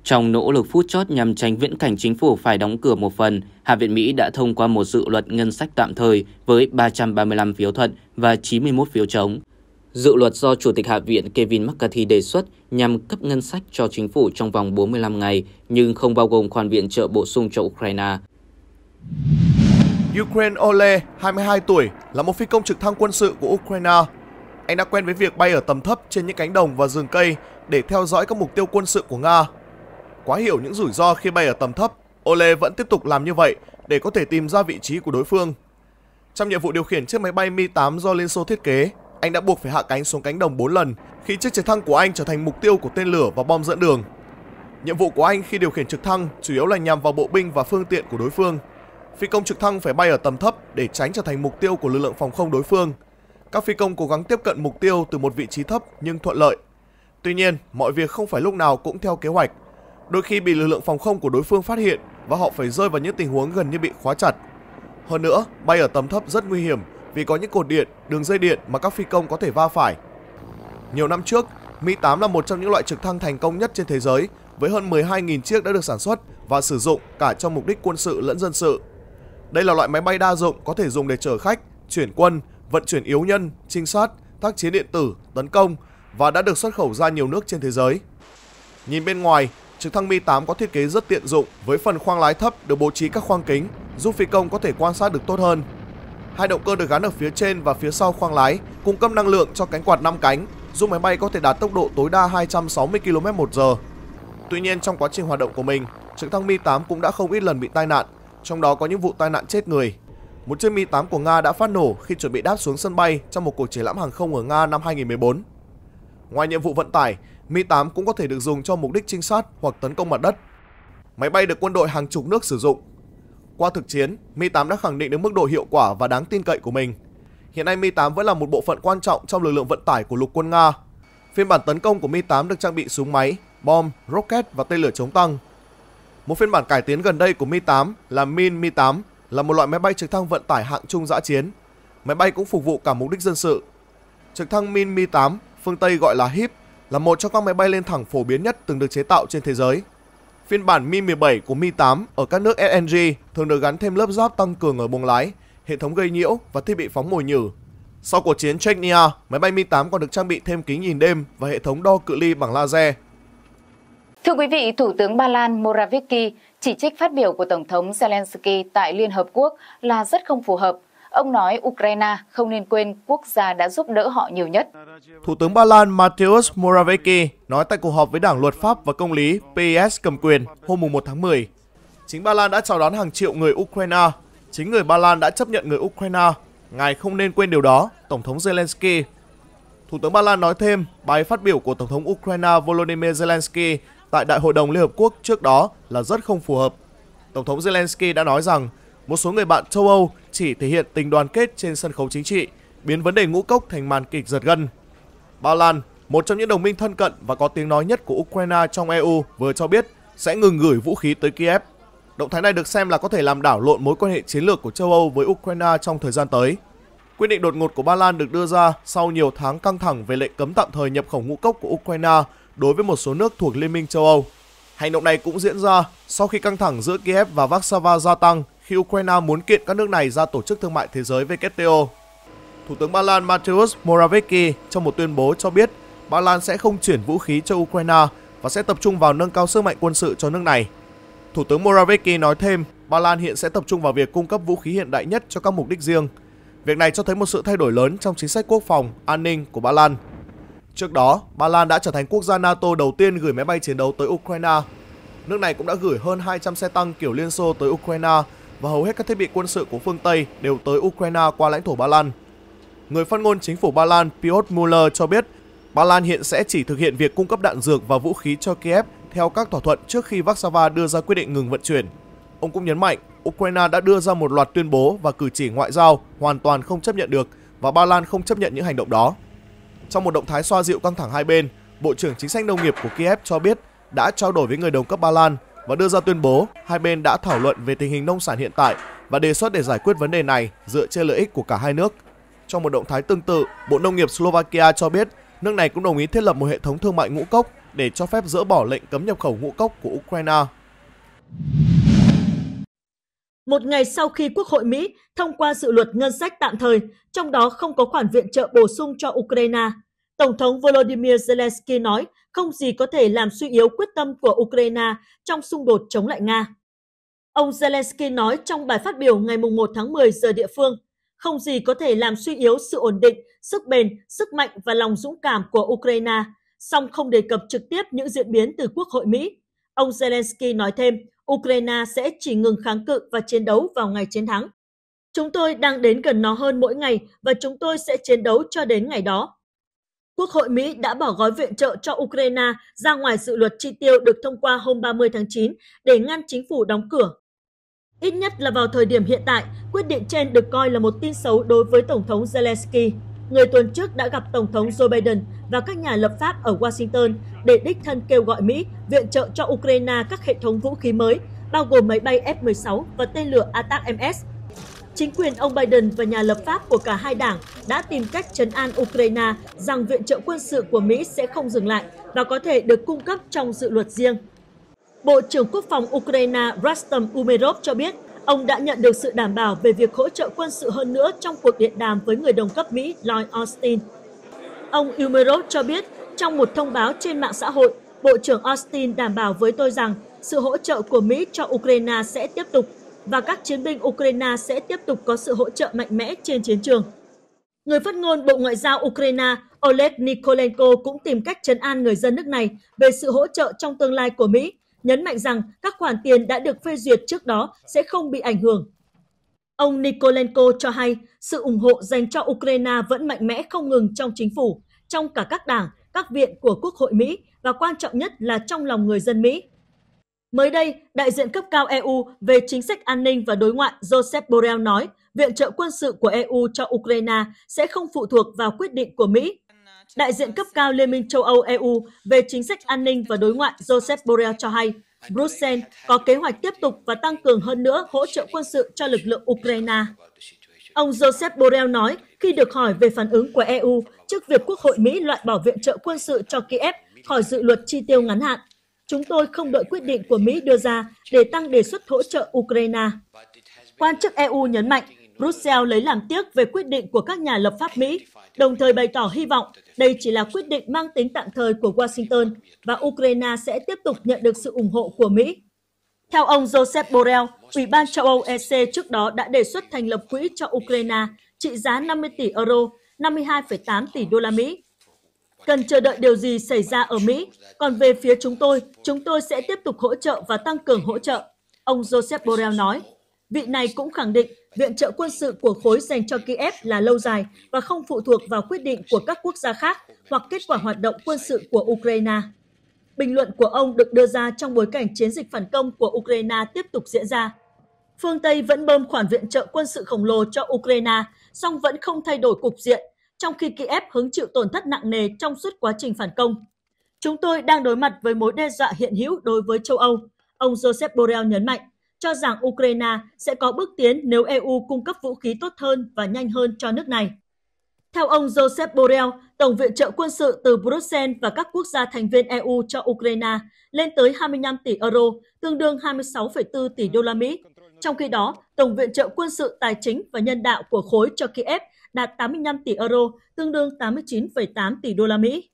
Trong nỗ lực phút chót nhằm tránh viễn cảnh chính phủ phải đóng cửa một phần, Hạ viện Mỹ đã thông qua một dự luật ngân sách tạm thời với ba trăm ba mươi lăm phiếu thuận và chín mươi mốt phiếu chống. Dự luật do Chủ tịch Hạ viện Kevin McCarthy đề xuất nhằm cấp ngân sách cho chính phủ trong vòng bốn mươi lăm ngày, nhưng không bao gồm khoản viện trợ bổ sung cho Ukraine. Ukraine Ole, hai mươi hai tuổi, là một phi công trực thăng quân sự của Ukraine. Anh đã quen với việc bay ở tầm thấp trên những cánh đồng và rừng cây để theo dõi các mục tiêu quân sự của Nga. Quá hiểu những rủi ro khi bay ở tầm thấp, Ole vẫn tiếp tục làm như vậy để có thể tìm ra vị trí của đối phương. Trong nhiệm vụ điều khiển chiếc máy bay Mi tám do Liên Xô thiết kế, anh đã buộc phải hạ cánh xuống cánh đồng bốn lần khi chiếc trực thăng của anh trở thành mục tiêu của tên lửa và bom dẫn đường. Nhiệm vụ của anh khi điều khiển trực thăng chủ yếu là nhằm vào bộ binh và phương tiện của đối phương. Phi công trực thăng phải bay ở tầm thấp để tránh trở thành mục tiêu của lực lượng phòng không đối phương. Các phi công cố gắng tiếp cận mục tiêu từ một vị trí thấp nhưng thuận lợi. Tuy nhiên, mọi việc không phải lúc nào cũng theo kế hoạch. Đôi khi bị lực lượng phòng không của đối phương phát hiện và họ phải rơi vào những tình huống gần như bị khóa chặt. Hơn nữa, bay ở tầm thấp rất nguy hiểm vì có những cột điện, đường dây điện mà các phi công có thể va phải. Nhiều năm trước, Mi tám là một trong những loại trực thăng thành công nhất trên thế giới với hơn mười hai nghìn chiếc đã được sản xuất và sử dụng cả trong mục đích quân sự lẫn dân sự. Đây là loại máy bay đa dụng có thể dùng để chở khách, chuyển quân, vận chuyển yếu nhân, trinh sát, tác chiến điện tử, tấn công và đã được xuất khẩu ra nhiều nước trên thế giới. Nhìn bên ngoài, trực thăng Mi tám có thiết kế rất tiện dụng với phần khoang lái thấp được bố trí các khoang kính giúp phi công có thể quan sát được tốt hơn. Hai động cơ được gắn ở phía trên và phía sau khoang lái cung cấp năng lượng cho cánh quạt năm cánh giúp máy bay có thể đạt tốc độ tối đa hai trăm sáu mươi ki lô mét trên giờ. Tuy nhiên, trong quá trình hoạt động của mình, trực thăng Mi tám cũng đã không ít lần bị tai nạn, trong đó có những vụ tai nạn chết người. Một chiếc Mi tám của Nga đã phát nổ khi chuẩn bị đáp xuống sân bay trong một cuộc triển lãm hàng không ở Nga năm hai nghìn không trăm mười bốn. Ngoài nhiệm vụ vận tải, Mi tám cũng có thể được dùng cho mục đích trinh sát hoặc tấn công mặt đất. Máy bay được quân đội hàng chục nước sử dụng. Qua thực chiến, Mi tám đã khẳng định được mức độ hiệu quả và đáng tin cậy của mình. Hiện nay Mi tám vẫn là một bộ phận quan trọng trong lực lượng vận tải của lục quân Nga. Phiên bản tấn công của Mi tám được trang bị súng máy, bom, rocket và tên lửa chống tăng. Một phiên bản cải tiến gần đây của Mi tám là Min Mi tám, là một loại máy bay trực thăng vận tải hạng trung dã chiến. Máy bay cũng phục vụ cả mục đích dân sự. Trực thăng Min Mi tám, phương Tây gọi là Hip, là một trong các máy bay lên thẳng phổ biến nhất từng được chế tạo trên thế giới. Phiên bản Mi mười bảy của Mi tám ở các nước ét en giê thường được gắn thêm lớp giáp tăng cường ở buồng lái, hệ thống gây nhiễu và thiết bị phóng mồi nhử. Sau cuộc chiến Chechnya, máy bay Mi tám còn được trang bị thêm kính nhìn đêm và hệ thống đo cự ly bằng laser. Thưa quý vị, Thủ tướng Ba Lan Morawiecki chỉ trích phát biểu của Tổng thống Zelensky tại Liên Hợp Quốc là rất không phù hợp. Ông nói Ukraine không nên quên quốc gia đã giúp đỡ họ nhiều nhất. Thủ tướng Ba Lan Mateusz Morawiecki nói tại cuộc họp với Đảng Luật pháp và Công lý pê ét cầm quyền hôm mùng một tháng mười. Chính Ba Lan đã chào đón hàng triệu người Ukraine. Chính người Ba Lan đã chấp nhận người Ukraine. Ngài không nên quên điều đó, Tổng thống Zelensky. Thủ tướng Ba Lan nói thêm, bài phát biểu của Tổng thống Ukraine Volodymyr Zelensky tại Đại hội đồng Liên Hợp Quốc trước đó là rất không phù hợp. Tổng thống Zelensky đã nói rằng một số người bạn châu Âu chỉ thể hiện tình đoàn kết trên sân khấu chính trị, biến vấn đề ngũ cốc thành màn kịch giật gân. Ba Lan, một trong những đồng minh thân cận và có tiếng nói nhất của Ukraine trong e u, vừa cho biết sẽ ngừng gửi vũ khí tới Kiev. Động thái này được xem là có thể làm đảo lộn mối quan hệ chiến lược của châu Âu với Ukraine trong thời gian tới. Quyết định đột ngột của Ba Lan được đưa ra sau nhiều tháng căng thẳng về lệnh cấm tạm thời nhập khẩu ngũ cốc của Ukraine đối với một số nước thuộc Liên minh châu Âu. Hành động này cũng diễn ra sau khi căng thẳng giữa Kiev và Warsaw gia tăng khi Ukraine muốn kiện các nước này ra Tổ chức Thương mại Thế giới vê kép tê o. Thủ tướng Ba Lan Mateusz Morawiecki trong một tuyên bố cho biết Ba Lan sẽ không chuyển vũ khí cho Ukraine và sẽ tập trung vào nâng cao sức mạnh quân sự cho nước này. Thủ tướng Morawiecki nói thêm, Ba Lan hiện sẽ tập trung vào việc cung cấp vũ khí hiện đại nhất cho các mục đích riêng. Việc này cho thấy một sự thay đổi lớn trong chính sách quốc phòng, an ninh của Ba Lan. Trước đó, Ba Lan đã trở thành quốc gia NATO đầu tiên gửi máy bay chiến đấu tới Ukraine. Nước này cũng đã gửi hơn hai trăm xe tăng kiểu Liên Xô tới Ukraine và hầu hết các thiết bị quân sự của phương Tây đều tới Ukraine qua lãnh thổ Ba Lan. Người phát ngôn chính phủ Ba Lan Piotr Muller cho biết, Ba Lan hiện sẽ chỉ thực hiện việc cung cấp đạn dược và vũ khí cho Kiev theo các thỏa thuận trước khi Warsaw đưa ra quyết định ngừng vận chuyển. Ông cũng nhấn mạnh, Ukraine đã đưa ra một loạt tuyên bố và cử chỉ ngoại giao hoàn toàn không chấp nhận được và Ba Lan không chấp nhận những hành động đó. Trong một động thái xoa dịu căng thẳng hai bên, Bộ trưởng Chính sách Nông nghiệp của Kiev cho biết đã trao đổi với người đồng cấp Ba Lan và đưa ra tuyên bố hai bên đã thảo luận về tình hình nông sản hiện tại và đề xuất để giải quyết vấn đề này dựa trên lợi ích của cả hai nước. Trong một động thái tương tự, Bộ Nông nghiệp Slovakia cho biết nước này cũng đồng ý thiết lập một hệ thống thương mại ngũ cốc để cho phép dỡ bỏ lệnh cấm nhập khẩu ngũ cốc của Ukraine. Một ngày sau khi Quốc hội Mỹ thông qua dự luật ngân sách tạm thời, trong đó không có khoản viện trợ bổ sung cho Ukraine, Tổng thống Volodymyr Zelensky nói không gì có thể làm suy yếu quyết tâm của Ukraine trong xung đột chống lại Nga. Ông Zelensky nói trong bài phát biểu ngày mùng một tháng mười giờ địa phương, không gì có thể làm suy yếu sự ổn định, sức bền, sức mạnh và lòng dũng cảm của Ukraine, song không đề cập trực tiếp những diễn biến từ Quốc hội Mỹ. Ông Zelensky nói thêm, Ukraine sẽ chỉ ngừng kháng cự và chiến đấu vào ngày chiến thắng. Chúng tôi đang đến gần nó hơn mỗi ngày và chúng tôi sẽ chiến đấu cho đến ngày đó. Quốc hội Mỹ đã bỏ gói viện trợ cho Ukraine ra ngoài dự luật chi tiêu được thông qua hôm ba mươi tháng chín để ngăn chính phủ đóng cửa. Ít nhất là vào thời điểm hiện tại, quyết định trên được coi là một tin xấu đối với Tổng thống Zelensky. Người tuần trước đã gặp Tổng thống Joe Biden và các nhà lập pháp ở Washington để đích thân kêu gọi Mỹ viện trợ cho Ukraine các hệ thống vũ khí mới, bao gồm máy bay F mười sáu và tên lửa A TAC M S. Chính quyền ông Biden và nhà lập pháp của cả hai đảng đã tìm cách trấn an Ukraine rằng viện trợ quân sự của Mỹ sẽ không dừng lại và có thể được cung cấp trong dự luật riêng. Bộ trưởng Quốc phòng Ukraine Rastam Umerov cho biết ông đã nhận được sự đảm bảo về việc hỗ trợ quân sự hơn nữa trong cuộc điện đàm với người đồng cấp Mỹ Lloyd Austin. Ông Umerov cho biết trong một thông báo trên mạng xã hội, Bộ trưởng Austin đảm bảo với tôi rằng sự hỗ trợ của Mỹ cho Ukraine sẽ tiếp tục và các chiến binh Ukraine sẽ tiếp tục có sự hỗ trợ mạnh mẽ trên chiến trường. Người phát ngôn Bộ Ngoại giao Ukraine Oleg Nikolenko cũng tìm cách trấn an người dân nước này về sự hỗ trợ trong tương lai của Mỹ, nhấn mạnh rằng các khoản tiền đã được phê duyệt trước đó sẽ không bị ảnh hưởng. Ông Nikolenko cho hay sự ủng hộ dành cho Ukraine vẫn mạnh mẽ không ngừng trong chính phủ, trong cả các đảng, các viện của Quốc hội Mỹ và quan trọng nhất là trong lòng người dân Mỹ. Mới đây, đại diện cấp cao E U về chính sách an ninh và đối ngoại Joseph Borrell nói viện trợ quân sự của E U cho Ukraine sẽ không phụ thuộc vào quyết định của Mỹ. Đại diện cấp cao Liên minh châu Âu E U về chính sách an ninh và đối ngoại Joseph Borrell cho hay Bruxelles có kế hoạch tiếp tục và tăng cường hơn nữa hỗ trợ quân sự cho lực lượng Ukraine. Ông Joseph Borrell nói khi được hỏi về phản ứng của E U trước việc Quốc hội Mỹ loại bỏ viện trợ quân sự cho Kiev khỏi dự luật chi tiêu ngắn hạn, chúng tôi không đợi quyết định của Mỹ đưa ra để tăng đề xuất hỗ trợ Ukraine. Quan chức E U nhấn mạnh, Bruxelles lấy làm tiếc về quyết định của các nhà lập pháp Mỹ, đồng thời bày tỏ hy vọng đây chỉ là quyết định mang tính tạm thời của Washington và Ukraine sẽ tiếp tục nhận được sự ủng hộ của Mỹ. Theo ông Joseph Borrell, Ủy ban châu Âu E C trước đó đã đề xuất thành lập quỹ cho Ukraine trị giá năm mươi tỷ euro, năm mươi hai phẩy tám tỷ đô la Mỹ. Cần chờ đợi điều gì xảy ra ở Mỹ, còn về phía chúng tôi, chúng tôi sẽ tiếp tục hỗ trợ và tăng cường hỗ trợ, ông Joseph Borrell nói. Vị này cũng khẳng định viện trợ quân sự của khối dành cho Kiev là lâu dài và không phụ thuộc vào quyết định của các quốc gia khác hoặc kết quả hoạt động quân sự của Ukraine. Bình luận của ông được đưa ra trong bối cảnh chiến dịch phản công của Ukraine tiếp tục diễn ra. Phương Tây vẫn bơm khoản viện trợ quân sự khổng lồ cho Ukraine, song vẫn không thay đổi cục diện, trong khi Kiev hứng chịu tổn thất nặng nề trong suốt quá trình phản công. Chúng tôi đang đối mặt với mối đe dọa hiện hữu đối với châu Âu, ông Joseph Borrell nhấn mạnh, cho rằng Ukraine sẽ có bước tiến nếu E U cung cấp vũ khí tốt hơn và nhanh hơn cho nước này. Theo ông Joseph Borrell, tổng viện trợ quân sự từ Bruxelles và các quốc gia thành viên E U cho Ukraine lên tới hai mươi lăm tỷ euro, tương đương hai mươi sáu phẩy bốn tỷ đô la Mỹ. Trong khi đó, tổng viện trợ quân sự tài chính và nhân đạo của khối cho Kiev đạt tám mươi lăm tỷ euro, tương đương tám mươi chín phẩy tám tỷ đô la Mỹ.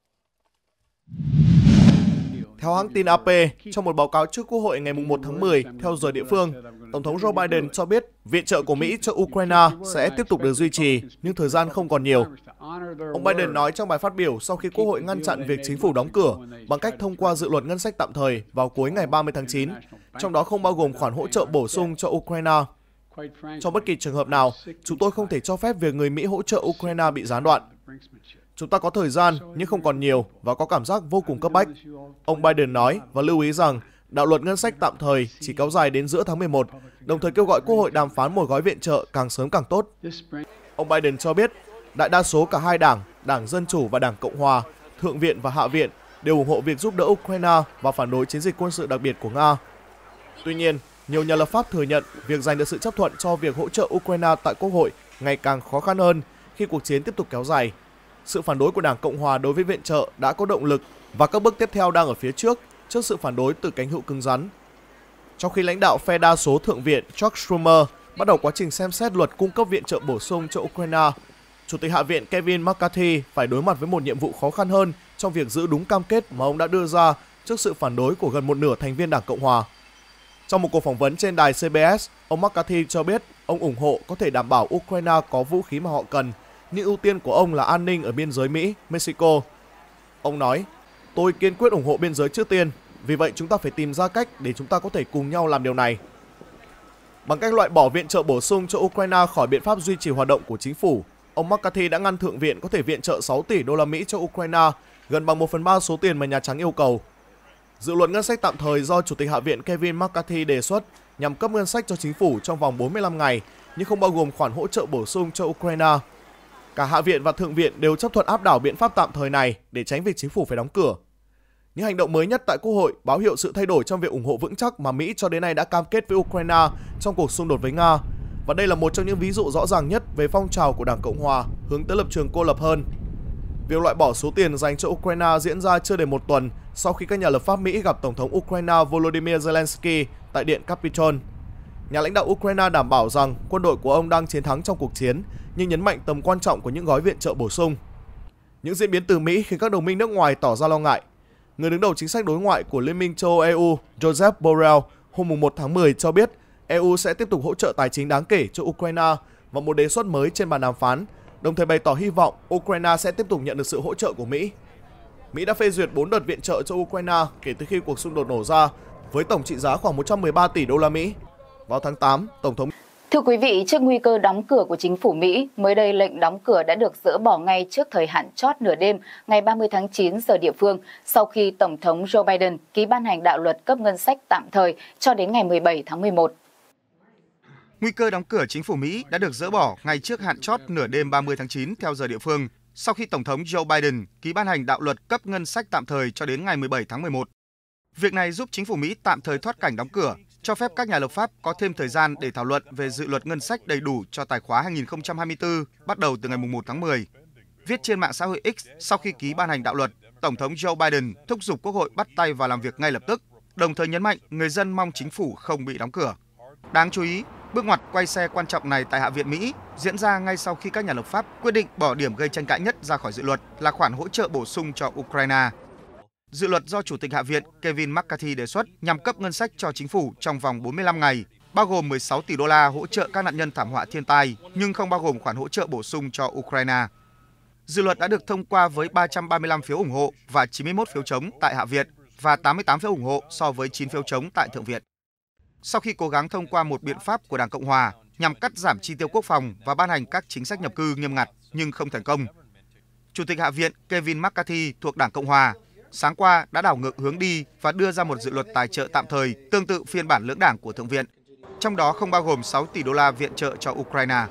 Theo hãng tin A P, trong một báo cáo trước Quốc hội ngày mùng một tháng mười theo giờ địa phương, Tổng thống Joe Biden cho biết viện trợ của Mỹ cho Ukraine sẽ tiếp tục được duy trì, nhưng thời gian không còn nhiều. Ông Biden nói trong bài phát biểu sau khi Quốc hội ngăn chặn việc chính phủ đóng cửa bằng cách thông qua dự luật ngân sách tạm thời vào cuối ngày ba mươi tháng chín, trong đó không bao gồm khoản hỗ trợ bổ sung cho Ukraine. Trong bất kỳ trường hợp nào, chúng tôi không thể cho phép việc người Mỹ hỗ trợ Ukraine bị gián đoạn. Chúng ta có thời gian nhưng không còn nhiều và có cảm giác vô cùng cấp bách, ông Biden nói và lưu ý rằng đạo luật ngân sách tạm thời chỉ kéo dài đến giữa tháng mười một, đồng thời kêu gọi Quốc hội đàm phán một gói viện trợ càng sớm càng tốt. Ông Biden cho biết đại đa số cả hai đảng, Đảng Dân Chủ và Đảng Cộng Hòa, Thượng viện và Hạ viện đều ủng hộ việc giúp đỡ Ukraine và phản đối chiến dịch quân sự đặc biệt của Nga. Tuy nhiên, Nhiều nhà lập pháp thừa nhận việc giành được sự chấp thuận cho việc hỗ trợ Ukraine tại Quốc hội ngày càng khó khăn hơn khi cuộc chiến tiếp tục kéo dài. Sự phản đối của Đảng Cộng Hòa đối với viện trợ đã có động lực và các bước tiếp theo đang ở phía trước trước sự phản đối từ cánh hữu cứng rắn. Trong khi lãnh đạo phe đa số Thượng viện Chuck Schumer bắt đầu quá trình xem xét luật cung cấp viện trợ bổ sung cho Ukraine, Chủ tịch Hạ viện Kevin McCarthy phải đối mặt với một nhiệm vụ khó khăn hơn trong việc giữ đúng cam kết mà ông đã đưa ra trước sự phản đối của gần một nửa thành viên Đảng Cộng Hòa. Trong một cuộc phỏng vấn trên đài xê bê ét, ông McCarthy cho biết ông ủng hộ có thể đảm bảo Ukraine có vũ khí mà họ cần, nhưng ưu tiên của ông là an ninh ở biên giới Mỹ, Mexico. Ông nói, tôi kiên quyết ủng hộ biên giới trước tiên, vì vậy chúng ta phải tìm ra cách để chúng ta có thể cùng nhau làm điều này. Bằng cách loại bỏ viện trợ bổ sung cho Ukraine khỏi biện pháp duy trì hoạt động của chính phủ, ông McCarthy đã ngăn Thượng viện có thể viện trợ sáu tỷ đô la Mỹ cho Ukraine, gần bằng một phần ba số tiền mà Nhà Trắng yêu cầu. Dự luật ngân sách tạm thời do Chủ tịch Hạ viện Kevin McCarthy đề xuất nhằm cấp ngân sách cho chính phủ trong vòng bốn mươi lăm ngày, nhưng không bao gồm khoản hỗ trợ bổ sung cho Ukraine. Cả Hạ viện và Thượng viện đều chấp thuận áp đảo biện pháp tạm thời này để tránh việc chính phủ phải đóng cửa. Những hành động mới nhất tại Quốc hội báo hiệu sự thay đổi trong việc ủng hộ vững chắc mà Mỹ cho đến nay đã cam kết với Ukraine trong cuộc xung đột với Nga. Và đây là một trong những ví dụ rõ ràng nhất về phong trào của Đảng Cộng Hòa hướng tới lập trường cô lập hơn. Việc loại bỏ số tiền dành cho Ukraine diễn ra chưa đầy một tuần sau khi các nhà lập pháp Mỹ gặp Tổng thống Ukraine Volodymyr Zelensky tại Điện Capitol. Nhà lãnh đạo Ukraine đảm bảo rằng quân đội của ông đang chiến thắng trong cuộc chiến, nhưng nhấn mạnh tầm quan trọng của những gói viện trợ bổ sung. Những diễn biến từ Mỹ khiến các đồng minh nước ngoài tỏ ra lo ngại. Người đứng đầu chính sách đối ngoại của Liên minh châu Âu e u Joseph Borrell hôm mùng một tháng mười cho biết e u sẽ tiếp tục hỗ trợ tài chính đáng kể cho Ukraine và một đề xuất mới trên bàn đàm phán, đồng thời bày tỏ hy vọng Ukraine sẽ tiếp tục nhận được sự hỗ trợ của Mỹ. Mỹ đã phê duyệt bốn đợt viện trợ cho Ukraine kể từ khi cuộc xung đột nổ ra, với tổng trị giá khoảng một trăm mười ba tỷ đô la Mỹ. Vào tháng tám, Tổng thống... Thưa quý vị, trước nguy cơ đóng cửa của chính phủ Mỹ, mới đây lệnh đóng cửa đã được dỡ bỏ ngay trước thời hạn chót nửa đêm ngày ba mươi tháng chín giờ địa phương sau khi Tổng thống Joe Biden ký ban hành đạo luật cấp ngân sách tạm thời cho đến ngày mười bảy tháng mười một. Nguy cơ đóng cửa chính phủ Mỹ đã được dỡ bỏ ngay trước hạn chót nửa đêm ba mươi tháng chín theo giờ địa phương sau khi Tổng thống Joe Biden ký ban hành đạo luật cấp ngân sách tạm thời cho đến ngày mười bảy tháng mười một. Việc này giúp chính phủ Mỹ tạm thời thoát cảnh đóng cửa, cho phép các nhà lập pháp có thêm thời gian để thảo luận về dự luật ngân sách đầy đủ cho tài khóa hai nghìn không trăm hai mươi tư bắt đầu từ ngày mùng một tháng mười. Viết trên mạng xã hội X sau khi ký ban hành đạo luật, Tổng thống Joe Biden thúc giục Quốc hội bắt tay vào làm việc ngay lập tức, đồng thời nhấn mạnh người dân mong chính phủ không bị đóng cửa. Đáng chú ý, bước ngoặt quay xe quan trọng này tại Hạ viện Mỹ diễn ra ngay sau khi các nhà lập pháp quyết định bỏ điểm gây tranh cãi nhất ra khỏi dự luật là khoản hỗ trợ bổ sung cho Ukraine. Dự luật do Chủ tịch Hạ viện Kevin McCarthy đề xuất nhằm cấp ngân sách cho chính phủ trong vòng bốn mươi lăm ngày, bao gồm mười sáu tỷ đô la hỗ trợ các nạn nhân thảm họa thiên tai, nhưng không bao gồm khoản hỗ trợ bổ sung cho Ukraine. Dự luật đã được thông qua với ba trăm ba mươi lăm phiếu ủng hộ và chín mươi mốt phiếu chống tại Hạ viện và tám mươi tám phiếu ủng hộ so với chín phiếu chống tại Thượng viện. Sau khi cố gắng thông qua một biện pháp của Đảng Cộng Hòa nhằm cắt giảm chi tiêu quốc phòng và ban hành các chính sách nhập cư nghiêm ngặt nhưng không thành công, Chủ tịch Hạ viện Kevin McCarthy thuộc Đảng Cộng Hòa sáng qua đã đảo ngược hướng đi và đưa ra một dự luật tài trợ tạm thời tương tự phiên bản lưỡng đảng của Thượng viện, trong đó không bao gồm sáu tỷ đô la viện trợ cho Ukraine.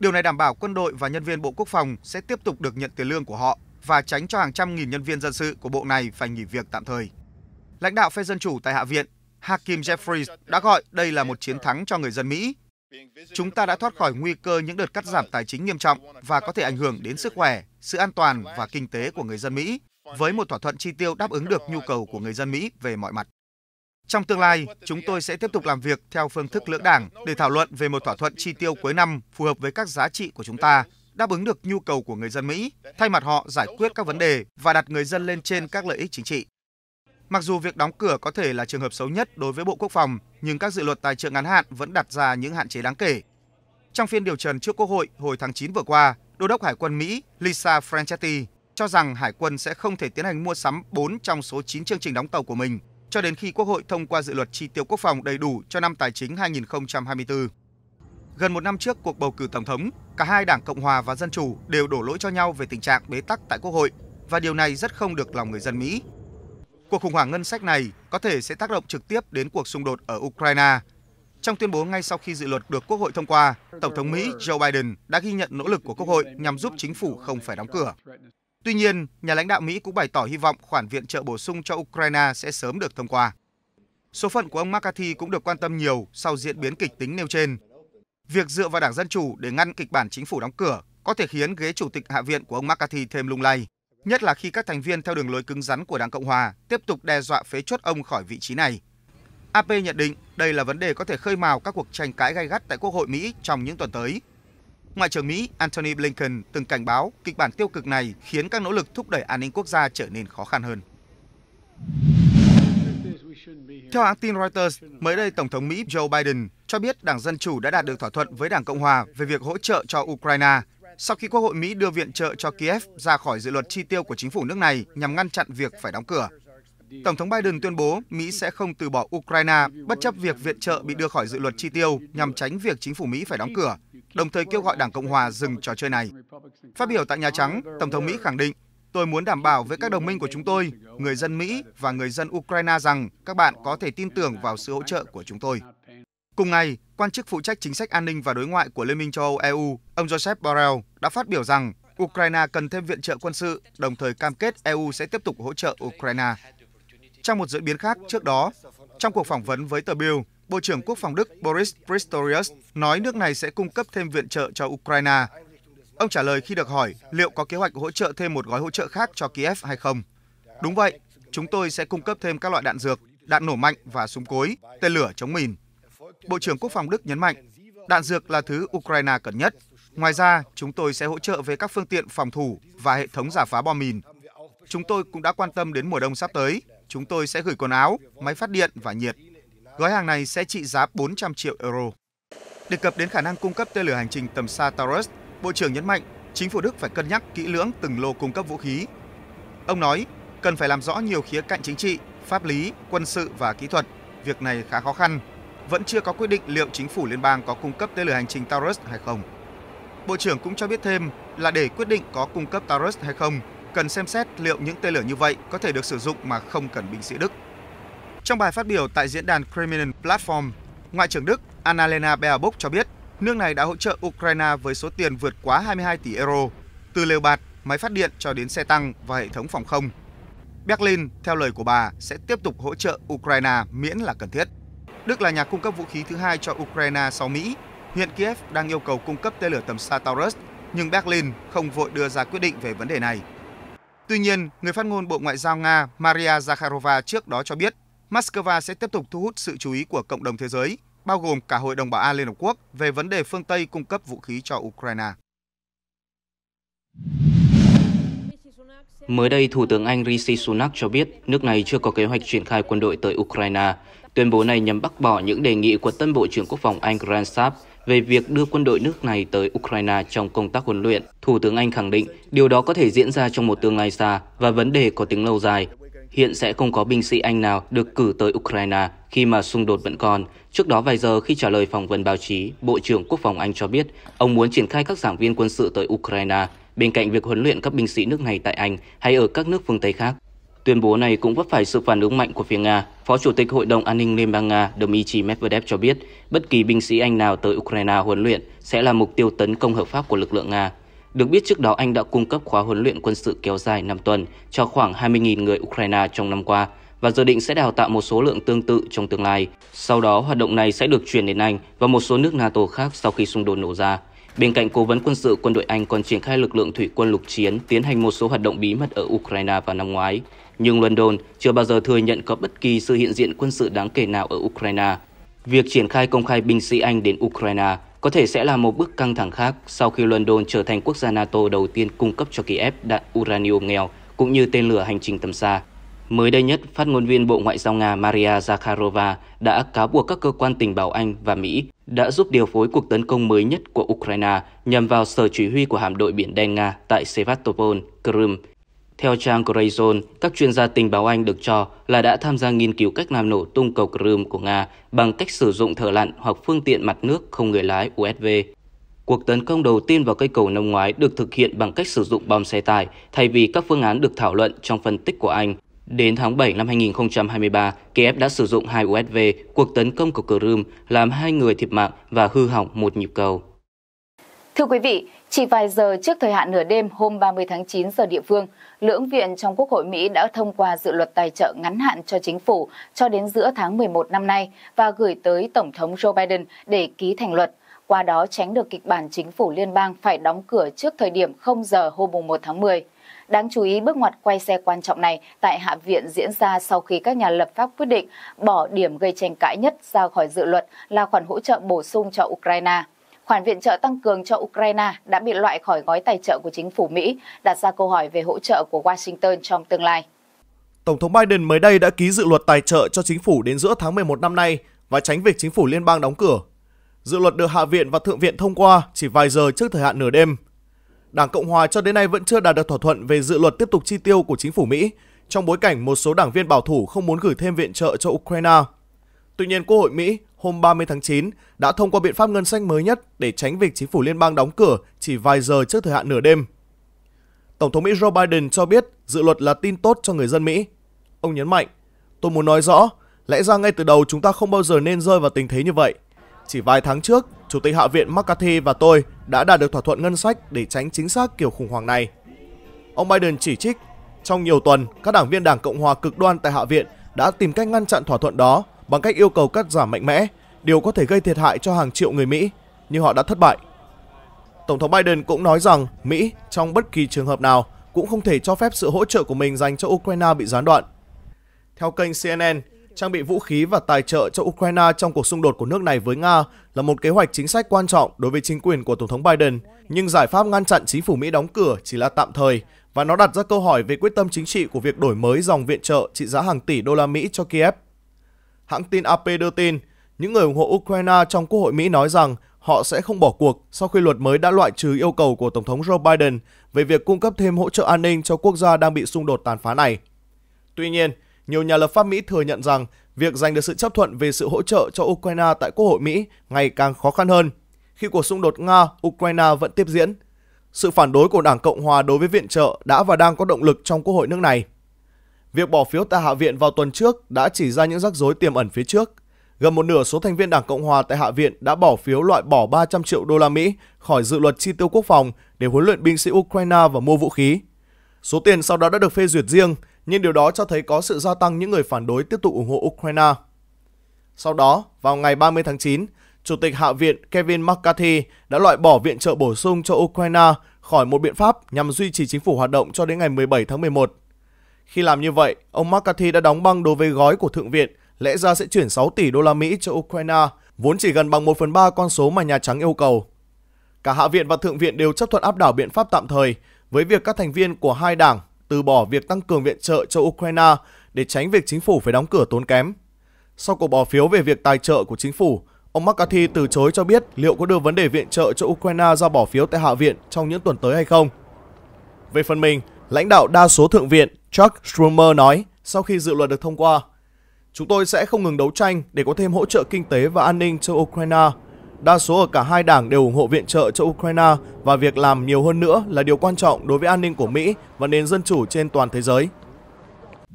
Điều này đảm bảo quân đội và nhân viên Bộ Quốc phòng sẽ tiếp tục được nhận tiền lương của họ và tránh cho hàng trăm nghìn nhân viên dân sự của bộ này phải nghỉ việc tạm thời. Lãnh đạo phe dân chủ tại Hạ viện Hakeem Jeffries đã gọi đây là một chiến thắng cho người dân Mỹ. Chúng ta đã thoát khỏi nguy cơ những đợt cắt giảm tài chính nghiêm trọng và có thể ảnh hưởng đến sức khỏe, sự an toàn và kinh tế của người dân Mỹ với một thỏa thuận chi tiêu đáp ứng được nhu cầu của người dân Mỹ về mọi mặt. Trong tương lai, chúng tôi sẽ tiếp tục làm việc theo phương thức lưỡng đảng để thảo luận về một thỏa thuận chi tiêu cuối năm phù hợp với các giá trị của chúng ta, đáp ứng được nhu cầu của người dân Mỹ, thay mặt họ giải quyết các vấn đề và đặt người dân lên trên các lợi ích chính trị. Mặc dù việc đóng cửa có thể là trường hợp xấu nhất đối với Bộ Quốc phòng, nhưng các dự luật tài trợ ngắn hạn vẫn đặt ra những hạn chế đáng kể. Trong phiên điều trần trước Quốc hội hồi tháng chín vừa qua, Đô đốc Hải quân Mỹ Lisa Franchetti cho rằng Hải quân sẽ không thể tiến hành mua sắm bốn trong số chín chương trình đóng tàu của mình cho đến khi Quốc hội thông qua dự luật chi tiêu quốc phòng đầy đủ cho năm tài chính hai nghìn không trăm hai mươi tư. Gần một năm trước cuộc bầu cử Tổng thống, cả hai đảng Cộng Hòa và Dân Chủ đều đổ lỗi cho nhau về tình trạng bế tắc tại Quốc hội và điều này rất không được lòng người dân Mỹ. Cuộc khủng hoảng ngân sách này có thể sẽ tác động trực tiếp đến cuộc xung đột ở Ukraine. Trong tuyên bố ngay sau khi dự luật được Quốc hội thông qua, Tổng thống Mỹ Joe Biden đã ghi nhận nỗ lực của Quốc hội nhằm giúp chính phủ không phải đóng cửa. Tuy nhiên, nhà lãnh đạo Mỹ cũng bày tỏ hy vọng khoản viện trợ bổ sung cho Ukraine sẽ sớm được thông qua. Số phận của ông McCarthy cũng được quan tâm nhiều sau diễn biến kịch tính nêu trên. Việc dựa vào Đảng Dân Chủ để ngăn kịch bản chính phủ đóng cửa có thể khiến ghế chủ tịch Hạ viện của ông McCarthy thêm lung lay, nhất là khi các thành viên theo đường lối cứng rắn của Đảng Cộng Hòa tiếp tục đe dọa phế chốt ông khỏi vị trí này. a pê nhận định đây là vấn đề có thể khơi mào các cuộc tranh cãi gay gắt tại Quốc hội Mỹ trong những tuần tới. Ngoại trưởng Mỹ Antony Blinken từng cảnh báo kịch bản tiêu cực này khiến các nỗ lực thúc đẩy an ninh quốc gia trở nên khó khăn hơn. Theo hãng tin Reuters, mới đây Tổng thống Mỹ Joe Biden cho biết Đảng Dân Chủ đã đạt được thỏa thuận với Đảng Cộng Hòa về việc hỗ trợ cho Ukraine sau khi Quốc hội Mỹ đưa viện trợ cho Kiev ra khỏi dự luật chi tiêu của chính phủ nước này nhằm ngăn chặn việc phải đóng cửa. Tổng thống Biden tuyên bố Mỹ sẽ không từ bỏ Ukraine bất chấp việc viện trợ bị đưa khỏi dự luật chi tiêu nhằm tránh việc chính phủ Mỹ phải đóng cửa, đồng thời kêu gọi Đảng Cộng Hòa dừng trò chơi này. Phát biểu tại Nhà Trắng, Tổng thống Mỹ khẳng định, tôi muốn đảm bảo với các đồng minh của chúng tôi, người dân Mỹ và người dân Ukraine rằng các bạn có thể tin tưởng vào sự hỗ trợ của chúng tôi. Cùng ngày, quan chức phụ trách chính sách an ninh và đối ngoại của Liên minh châu Âu E U, ông Joseph Borrell đã phát biểu rằng Ukraine cần thêm viện trợ quân sự, đồng thời cam kết E U sẽ tiếp tục hỗ trợ Ukraine. Trong một diễn biến khác trước đó, trong cuộc phỏng vấn với tờ Bild, Bộ trưởng Quốc phòng Đức Boris Pistorius nói nước này sẽ cung cấp thêm viện trợ cho Ukraine. Ông trả lời khi được hỏi liệu có kế hoạch hỗ trợ thêm một gói hỗ trợ khác cho Kiev hay không. Đúng vậy, chúng tôi sẽ cung cấp thêm các loại đạn dược, đạn nổ mạnh và súng cối, tên lửa chống mìn. Bộ trưởng Quốc phòng Đức nhấn mạnh, đạn dược là thứ Ukraine cần nhất. Ngoài ra, chúng tôi sẽ hỗ trợ về các phương tiện phòng thủ và hệ thống rả phá bom mìn. Chúng tôi cũng đã quan tâm đến mùa đông sắp tới. Chúng tôi sẽ gửi quần áo, máy phát điện và nhiệt. Gói hàng này sẽ trị giá bốn trăm triệu euro. Đề cập đến khả năng cung cấp tên lửa hành trình tầm xa Taurus, Bộ trưởng nhấn mạnh chính phủ Đức phải cân nhắc kỹ lưỡng từng lô cung cấp vũ khí. Ông nói, cần phải làm rõ nhiều khía cạnh chính trị, pháp lý, quân sự và kỹ thuật. Việc này khá khó khăn. Vẫn chưa có quyết định liệu chính phủ liên bang có cung cấp tên lửa hành trình Taurus hay không. Bộ trưởng cũng cho biết thêm là để quyết định có cung cấp Taurus hay không, cần xem xét liệu những tên lửa như vậy có thể được sử dụng mà không cần binh sĩ Đức. Trong bài phát biểu tại diễn đàn Crimean Platform, Ngoại trưởng Đức Annalena Baerbock cho biết nước này đã hỗ trợ Ukraine với số tiền vượt quá hai mươi hai tỷ euro, từ lều bạt, máy phát điện cho đến xe tăng và hệ thống phòng không. Berlin, theo lời của bà, sẽ tiếp tục hỗ trợ Ukraine miễn là cần thiết. Đức là nhà cung cấp vũ khí thứ hai cho Ukraine sau Mỹ. Hiện Kiev đang yêu cầu cung cấp tên lửa tầm xa Taurus, nhưng Berlin không vội đưa ra quyết định về vấn đề này. Tuy nhiên, người phát ngôn Bộ Ngoại giao Nga Maria Zakharova trước đó cho biết Moscow sẽ tiếp tục thu hút sự chú ý của cộng đồng thế giới, bao gồm cả Hội đồng Bảo an Liên Hợp Quốc về vấn đề phương Tây cung cấp vũ khí cho Ukraine. Mới đây, Thủ tướng Anh Rishi Sunak cho biết nước này chưa có kế hoạch triển khai quân đội tới Ukraine. Tuyên bố này nhằm bác bỏ những đề nghị của tân Bộ trưởng Quốc phòng Anh Grant Shapps về việc đưa quân đội nước này tới Ukraine trong công tác huấn luyện. Thủ tướng Anh khẳng định điều đó có thể diễn ra trong một tương lai xa và vấn đề có tính lâu dài. Hiện sẽ không có binh sĩ Anh nào được cử tới Ukraine khi mà xung đột vẫn còn. Trước đó vài giờ khi trả lời phỏng vấn báo chí, Bộ trưởng Quốc phòng Anh cho biết ông muốn triển khai các giảng viên quân sự tới Ukraine, bên cạnh việc huấn luyện các binh sĩ nước này tại Anh hay ở các nước phương Tây khác. Tuyên bố này cũng vấp phải sự phản ứng mạnh của phía Nga. Phó Chủ tịch Hội đồng An ninh Liên bang Nga Dmitry Medvedev cho biết bất kỳ binh sĩ Anh nào tới Ukraine huấn luyện sẽ là mục tiêu tấn công hợp pháp của lực lượng Nga. Được biết trước đó Anh đã cung cấp khóa huấn luyện quân sự kéo dài năm tuần cho khoảng hai mươi nghìn người Ukraine trong năm qua và dự định sẽ đào tạo một số lượng tương tự trong tương lai. Sau đó hoạt động này sẽ được chuyển đến Anh và một số nước NATO khác sau khi xung đột nổ ra. Bên cạnh cố vấn quân sự, quân đội Anh còn triển khai lực lượng thủy quân lục chiến tiến hành một số hoạt động bí mật ở Ukraine vào năm ngoái. Nhưng London chưa bao giờ thừa nhận có bất kỳ sự hiện diện quân sự đáng kể nào ở Ukraine. Việc triển khai công khai binh sĩ Anh đến Ukraine có thể sẽ là một bước căng thẳng khác sau khi London trở thành quốc gia NATO đầu tiên cung cấp cho Kiev đạn uranium nghèo cũng như tên lửa hành trình tầm xa. Mới đây nhất, phát ngôn viên Bộ Ngoại giao Nga Maria Zakharova đã cáo buộc các cơ quan tình báo Anh và Mỹ đã giúp điều phối cuộc tấn công mới nhất của Ukraine nhằm vào sở chỉ huy của hạm đội Biển Đen Nga tại Sevastopol, Crimea. Theo trang Greyzone, các chuyên gia tình báo Anh được cho là đã tham gia nghiên cứu cách làm nổ tung cầu Crimea của Nga bằng cách sử dụng thợ lặn hoặc phương tiện mặt nước không người lái U S V. Cuộc tấn công đầu tiên vào cây cầu năm ngoái được thực hiện bằng cách sử dụng bom xe tải thay vì các phương án được thảo luận trong phân tích của Anh. Đến tháng bảy năm hai nghìn không trăm hai mươi ba, Kiev đã sử dụng hai U S V, cuộc tấn công của Crimea làm hai người thiệt mạng và hư hỏng một nhịp cầu. Thưa quý vị, Chỉ vài giờ trước thời hạn nửa đêm hôm ba mươi tháng chín giờ địa phương, lưỡng viện trong Quốc hội Mỹ đã thông qua dự luật tài trợ ngắn hạn cho chính phủ cho đến giữa tháng mười một năm nay và gửi tới Tổng thống Joe Biden để ký thành luật, qua đó tránh được kịch bản chính phủ liên bang phải đóng cửa trước thời điểm không giờ hôm mùng một tháng mười. Đáng chú ý, bước ngoặt quay xe quan trọng này tại Hạ viện diễn ra sau khi các nhà lập pháp quyết định bỏ điểm gây tranh cãi nhất ra khỏi dự luật là khoản hỗ trợ bổ sung cho Ukraine. Khoản viện trợ tăng cường cho Ukraine đã bị loại khỏi gói tài trợ của chính phủ Mỹ, đặt ra câu hỏi về hỗ trợ của Washington trong tương lai. Tổng thống Biden mới đây đã ký dự luật tài trợ cho chính phủ đến giữa tháng mười một năm nay và tránh việc chính phủ liên bang đóng cửa. Dự luật được Hạ viện và Thượng viện thông qua chỉ vài giờ trước thời hạn nửa đêm. Đảng Cộng hòa cho đến nay vẫn chưa đạt được thỏa thuận về dự luật tiếp tục chi tiêu của chính phủ Mỹ trong bối cảnh một số đảng viên bảo thủ không muốn gửi thêm viện trợ cho Ukraine. Tuy nhiên, Quốc hội Mỹ hôm ba mươi tháng chín đã thông qua biện pháp ngân sách mới nhất để tránh việc chính phủ liên bang đóng cửa chỉ vài giờ trước thời hạn nửa đêm. Tổng thống Mỹ Joe Biden cho biết dự luật là tin tốt cho người dân Mỹ. Ông nhấn mạnh, tôi muốn nói rõ, lẽ ra ngay từ đầu chúng ta không bao giờ nên rơi vào tình thế như vậy. Chỉ vài tháng trước, Chủ tịch Hạ viện McCarthy và tôi đã đạt được thỏa thuận ngân sách để tránh chính xác kiểu khủng hoảng này. Ông Biden chỉ trích, trong nhiều tuần, các đảng viên Đảng Cộng hòa cực đoan tại Hạ viện đã tìm cách ngăn chặn thỏa thuận đó bằng cách yêu cầu cắt giảm mạnh mẽ, điều có thể gây thiệt hại cho hàng triệu người Mỹ, nhưng họ đã thất bại. Tổng thống Biden cũng nói rằng Mỹ, trong bất kỳ trường hợp nào, cũng không thể cho phép sự hỗ trợ của mình dành cho Ukraine bị gián đoạn. Theo kênh C N N, trang bị vũ khí và tài trợ cho Ukraine trong cuộc xung đột của nước này với Nga là một kế hoạch chính sách quan trọng đối với chính quyền của Tổng thống Biden, nhưng giải pháp ngăn chặn chính phủ Mỹ đóng cửa chỉ là tạm thời, và nó đặt ra câu hỏi về quyết tâm chính trị của việc đổi mới dòng viện trợ trị giá hàng tỷ đô la Mỹ cho Kiev. Hãng tin A P đưa tin, những người ủng hộ Ukraine trong Quốc hội Mỹ nói rằng họ sẽ không bỏ cuộc sau khi luật mới đã loại trừ yêu cầu của Tổng thống Joe Biden về việc cung cấp thêm hỗ trợ an ninh cho quốc gia đang bị xung đột tàn phá này. Tuy nhiên, nhiều nhà lập pháp Mỹ thừa nhận rằng việc giành được sự chấp thuận về sự hỗ trợ cho Ukraine tại Quốc hội Mỹ ngày càng khó khăn hơn, khi cuộc xung đột Nga-Ukraine vẫn tiếp diễn. Sự phản đối của Đảng Cộng hòa đối với viện trợ đã và đang có động lực trong Quốc hội nước này. Việc bỏ phiếu tại Hạ viện vào tuần trước đã chỉ ra những rắc rối tiềm ẩn phía trước. Gần một nửa số thành viên Đảng Cộng hòa tại Hạ viện đã bỏ phiếu loại bỏ ba trăm triệu đô la Mỹ khỏi dự luật chi tiêu quốc phòng để huấn luyện binh sĩ Ukraine và mua vũ khí. Số tiền sau đó đã được phê duyệt riêng, nhưng điều đó cho thấy có sự gia tăng những người phản đối tiếp tục ủng hộ Ukraine. Sau đó, vào ngày ba mươi tháng chín, Chủ tịch Hạ viện Kevin McCarthy đã loại bỏ viện trợ bổ sung cho Ukraine khỏi một biện pháp nhằm duy trì chính phủ hoạt động cho đến ngày mười bảy tháng mười một. Khi làm như vậy, ông McCarthy đã đóng băng đối với gói của Thượng viện lẽ ra sẽ chuyển sáu tỷ đô la Mỹ cho Ukraine, vốn chỉ gần bằng một phần ba con số mà Nhà Trắng yêu cầu. Cả Hạ viện và Thượng viện đều chấp thuận áp đảo biện pháp tạm thời, với việc các thành viên của hai đảng từ bỏ việc tăng cường viện trợ cho Ukraine để tránh việc chính phủ phải đóng cửa tốn kém. Sau cuộc bỏ phiếu về việc tài trợ của chính phủ, ông McCarthy từ chối cho biết liệu có đưa vấn đề viện trợ cho Ukraine ra bỏ phiếu tại Hạ viện trong những tuần tới hay không. Về phần mình, lãnh đạo đa số Thượng viện Chuck Schumer nói sau khi dự luật được thông qua, chúng tôi sẽ không ngừng đấu tranh để có thêm hỗ trợ kinh tế và an ninh cho Ukraine. Đa số ở cả hai đảng đều ủng hộ viện trợ cho Ukraine và việc làm nhiều hơn nữa là điều quan trọng đối với an ninh của Mỹ và nền dân chủ trên toàn thế giới.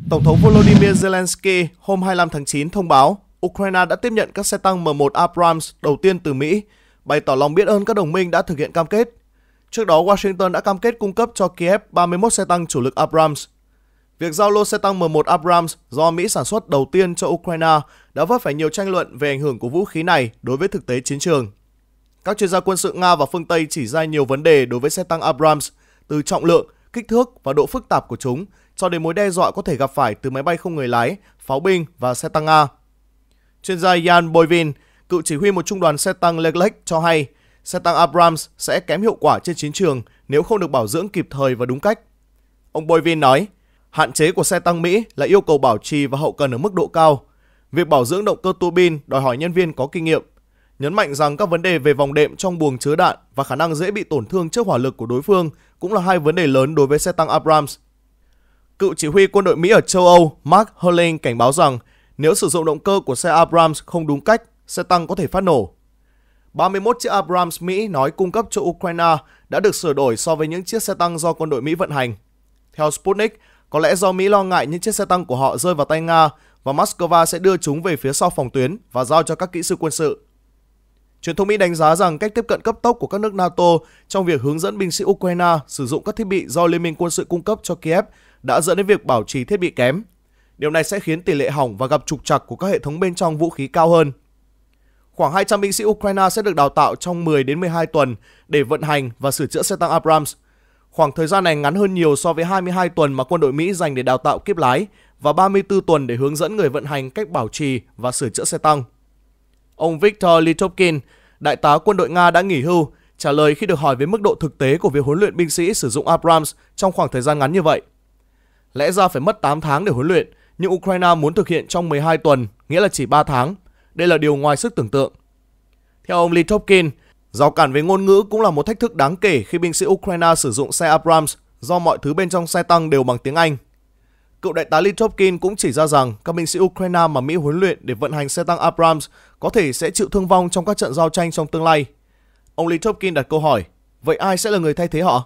Tổng thống Volodymyr Zelensky hôm hai mươi lăm tháng chín thông báo Ukraine đã tiếp nhận các xe tăng M một Abrams đầu tiên từ Mỹ, bày tỏ lòng biết ơn các đồng minh đã thực hiện cam kết. Trước đó, Washington đã cam kết cung cấp cho Kiev ba mươi mốt xe tăng chủ lực Abrams. Việc giao lô xe tăng M một Abrams do Mỹ sản xuất đầu tiên cho Ukraine đã vấp phải nhiều tranh luận về ảnh hưởng của vũ khí này đối với thực tế chiến trường. Các chuyên gia quân sự Nga và phương Tây chỉ ra nhiều vấn đề đối với xe tăng Abrams, từ trọng lượng, kích thước và độ phức tạp của chúng, cho đến mối đe dọa có thể gặp phải từ máy bay không người lái, pháo binh và xe tăng Nga. Chuyên gia Yan Boivin, cựu chỉ huy một trung đoàn xe tăng Leclerc cho hay, xe tăng Abrams sẽ kém hiệu quả trên chiến trường nếu không được bảo dưỡng kịp thời và đúng cách. Ông Boivin nói, hạn chế của xe tăng Mỹ là yêu cầu bảo trì và hậu cần ở mức độ cao. Việc bảo dưỡng động cơ tua bin đòi hỏi nhân viên có kinh nghiệm, nhấn mạnh rằng các vấn đề về vòng đệm trong buồng chứa đạn và khả năng dễ bị tổn thương trước hỏa lực của đối phương cũng là hai vấn đề lớn đối với xe tăng Abrams. Cựu chỉ huy quân đội Mỹ ở châu Âu Mark Hurling cảnh báo rằng nếu sử dụng động cơ của xe Abrams không đúng cách, xe tăng có thể phát nổ. ba mươi mốt chiếc Abrams Mỹ nói cung cấp cho Ukraine đã được sửa đổi so với những chiếc xe tăng do quân đội Mỹ vận hành. Theo Sputnik, có lẽ do Mỹ lo ngại những chiếc xe tăng của họ rơi vào tay Nga và Moscow sẽ đưa chúng về phía sau phòng tuyến và giao cho các kỹ sư quân sự. Truyền thông Mỹ đánh giá rằng cách tiếp cận cấp tốc của các nước NATO trong việc hướng dẫn binh sĩ Ukraine sử dụng các thiết bị do Liên minh quân sự cung cấp cho Kiev đã dẫn đến việc bảo trì thiết bị kém. Điều này sẽ khiến tỷ lệ hỏng và gặp trục trặc của các hệ thống bên trong vũ khí cao hơn. Khoảng hai trăm binh sĩ Ukraine sẽ được đào tạo trong mười đến mười hai tuần để vận hành và sửa chữa xe tăng Abrams. Khoảng thời gian này ngắn hơn nhiều so với hai mươi hai tuần mà quân đội Mỹ dành để đào tạo kiếp lái và ba mươi tư tuần để hướng dẫn người vận hành cách bảo trì và sửa chữa xe tăng. Ông Viktor Litovkin, đại tá quân đội Nga đã nghỉ hưu, trả lời khi được hỏi về mức độ thực tế của việc huấn luyện binh sĩ sử dụng Abrams trong khoảng thời gian ngắn như vậy. Lẽ ra phải mất tám tháng để huấn luyện, nhưng Ukraine muốn thực hiện trong mười hai tuần, nghĩa là chỉ ba tháng. Đây là điều ngoài sức tưởng tượng. Theo ông Litovkin, rào cản về ngôn ngữ cũng là một thách thức đáng kể khi binh sĩ Ukraine sử dụng xe Abrams do mọi thứ bên trong xe tăng đều bằng tiếng Anh. Cựu đại tá Litovkin cũng chỉ ra rằng các binh sĩ Ukraine mà Mỹ huấn luyện để vận hành xe tăng Abrams có thể sẽ chịu thương vong trong các trận giao tranh trong tương lai. Ông Litovkin đặt câu hỏi, vậy ai sẽ là người thay thế họ?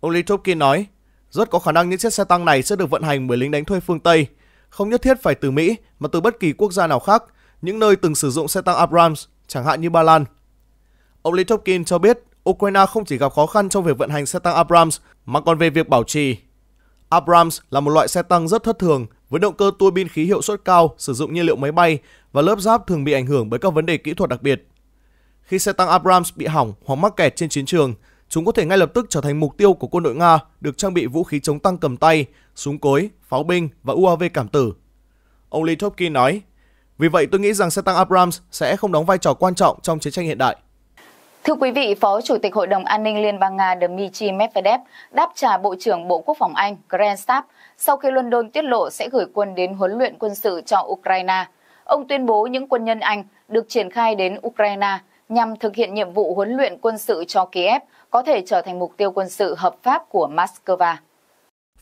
Ông Litovkin nói, rất có khả năng những chiếc xe tăng này sẽ được vận hành bởi lính đánh thuê phương Tây, không nhất thiết phải từ Mỹ mà từ bất kỳ quốc gia nào khác, những nơi từng sử dụng xe tăng Abrams, chẳng hạn như Ba Lan. Ông Litovkin cho biết Ukraine không chỉ gặp khó khăn trong việc vận hành xe tăng Abrams mà còn về việc bảo trì. Abrams là một loại xe tăng rất thất thường với động cơ tua bin khí hiệu suất cao sử dụng nhiên liệu máy bay và lớp giáp thường bị ảnh hưởng bởi các vấn đề kỹ thuật đặc biệt. Khi xe tăng Abrams bị hỏng hoặc mắc kẹt trên chiến trường, chúng có thể ngay lập tức trở thành mục tiêu của quân đội Nga được trang bị vũ khí chống tăng cầm tay, súng cối, pháo binh và u a vê cảm tử. Ông Litovkin nói, vì vậy tôi nghĩ rằng xe tăng Abrams sẽ không đóng vai trò quan trọng trong chiến tranh hiện đại. Thưa quý vị, Phó Chủ tịch Hội đồng An ninh Liên bang Nga Dmitry Medvedev đáp trả Bộ trưởng Bộ Quốc phòng Anh Grant Shapps sau khi London tiết lộ sẽ gửi quân đến huấn luyện quân sự cho Ukraine. Ông tuyên bố những quân nhân Anh được triển khai đến Ukraine nhằm thực hiện nhiệm vụ huấn luyện quân sự cho Kiev có thể trở thành mục tiêu quân sự hợp pháp của Moscow.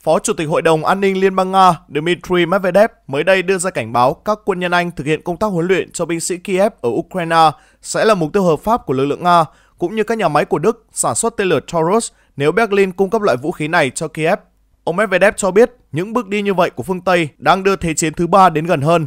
Phó Chủ tịch Hội đồng An ninh Liên bang Nga Dmitry Medvedev mới đây đưa ra cảnh báo các quân nhân Anh thực hiện công tác huấn luyện cho binh sĩ Kiev ở Ukraine sẽ là mục tiêu hợp pháp của lực lượng Nga, cũng như các nhà máy của Đức sản xuất tên lửa Taurus nếu Berlin cung cấp loại vũ khí này cho Kiev. Ông Medvedev cho biết những bước đi như vậy của phương Tây đang đưa thế chiến thứ ba đến gần hơn.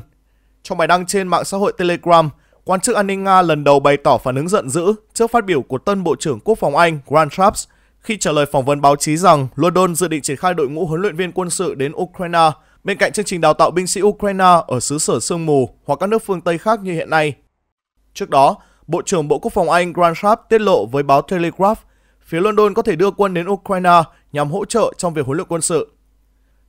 Trong bài đăng trên mạng xã hội Telegram, quan chức an ninh Nga lần đầu bày tỏ phản ứng giận dữ trước phát biểu của tân Bộ trưởng Quốc phòng Anh Grant Shapps khi trả lời phỏng vấn báo chí rằng London dự định triển khai đội ngũ huấn luyện viên quân sự đến Ukraine bên cạnh chương trình đào tạo binh sĩ Ukraine ở xứ sở sương mù hoặc các nước phương Tây khác như hiện nay. Trước đó, Bộ trưởng Bộ Quốc phòng Anh Grant Shapps tiết lộ với báo Telegraph phía London có thể đưa quân đến Ukraine nhằm hỗ trợ trong việc huấn luyện quân sự.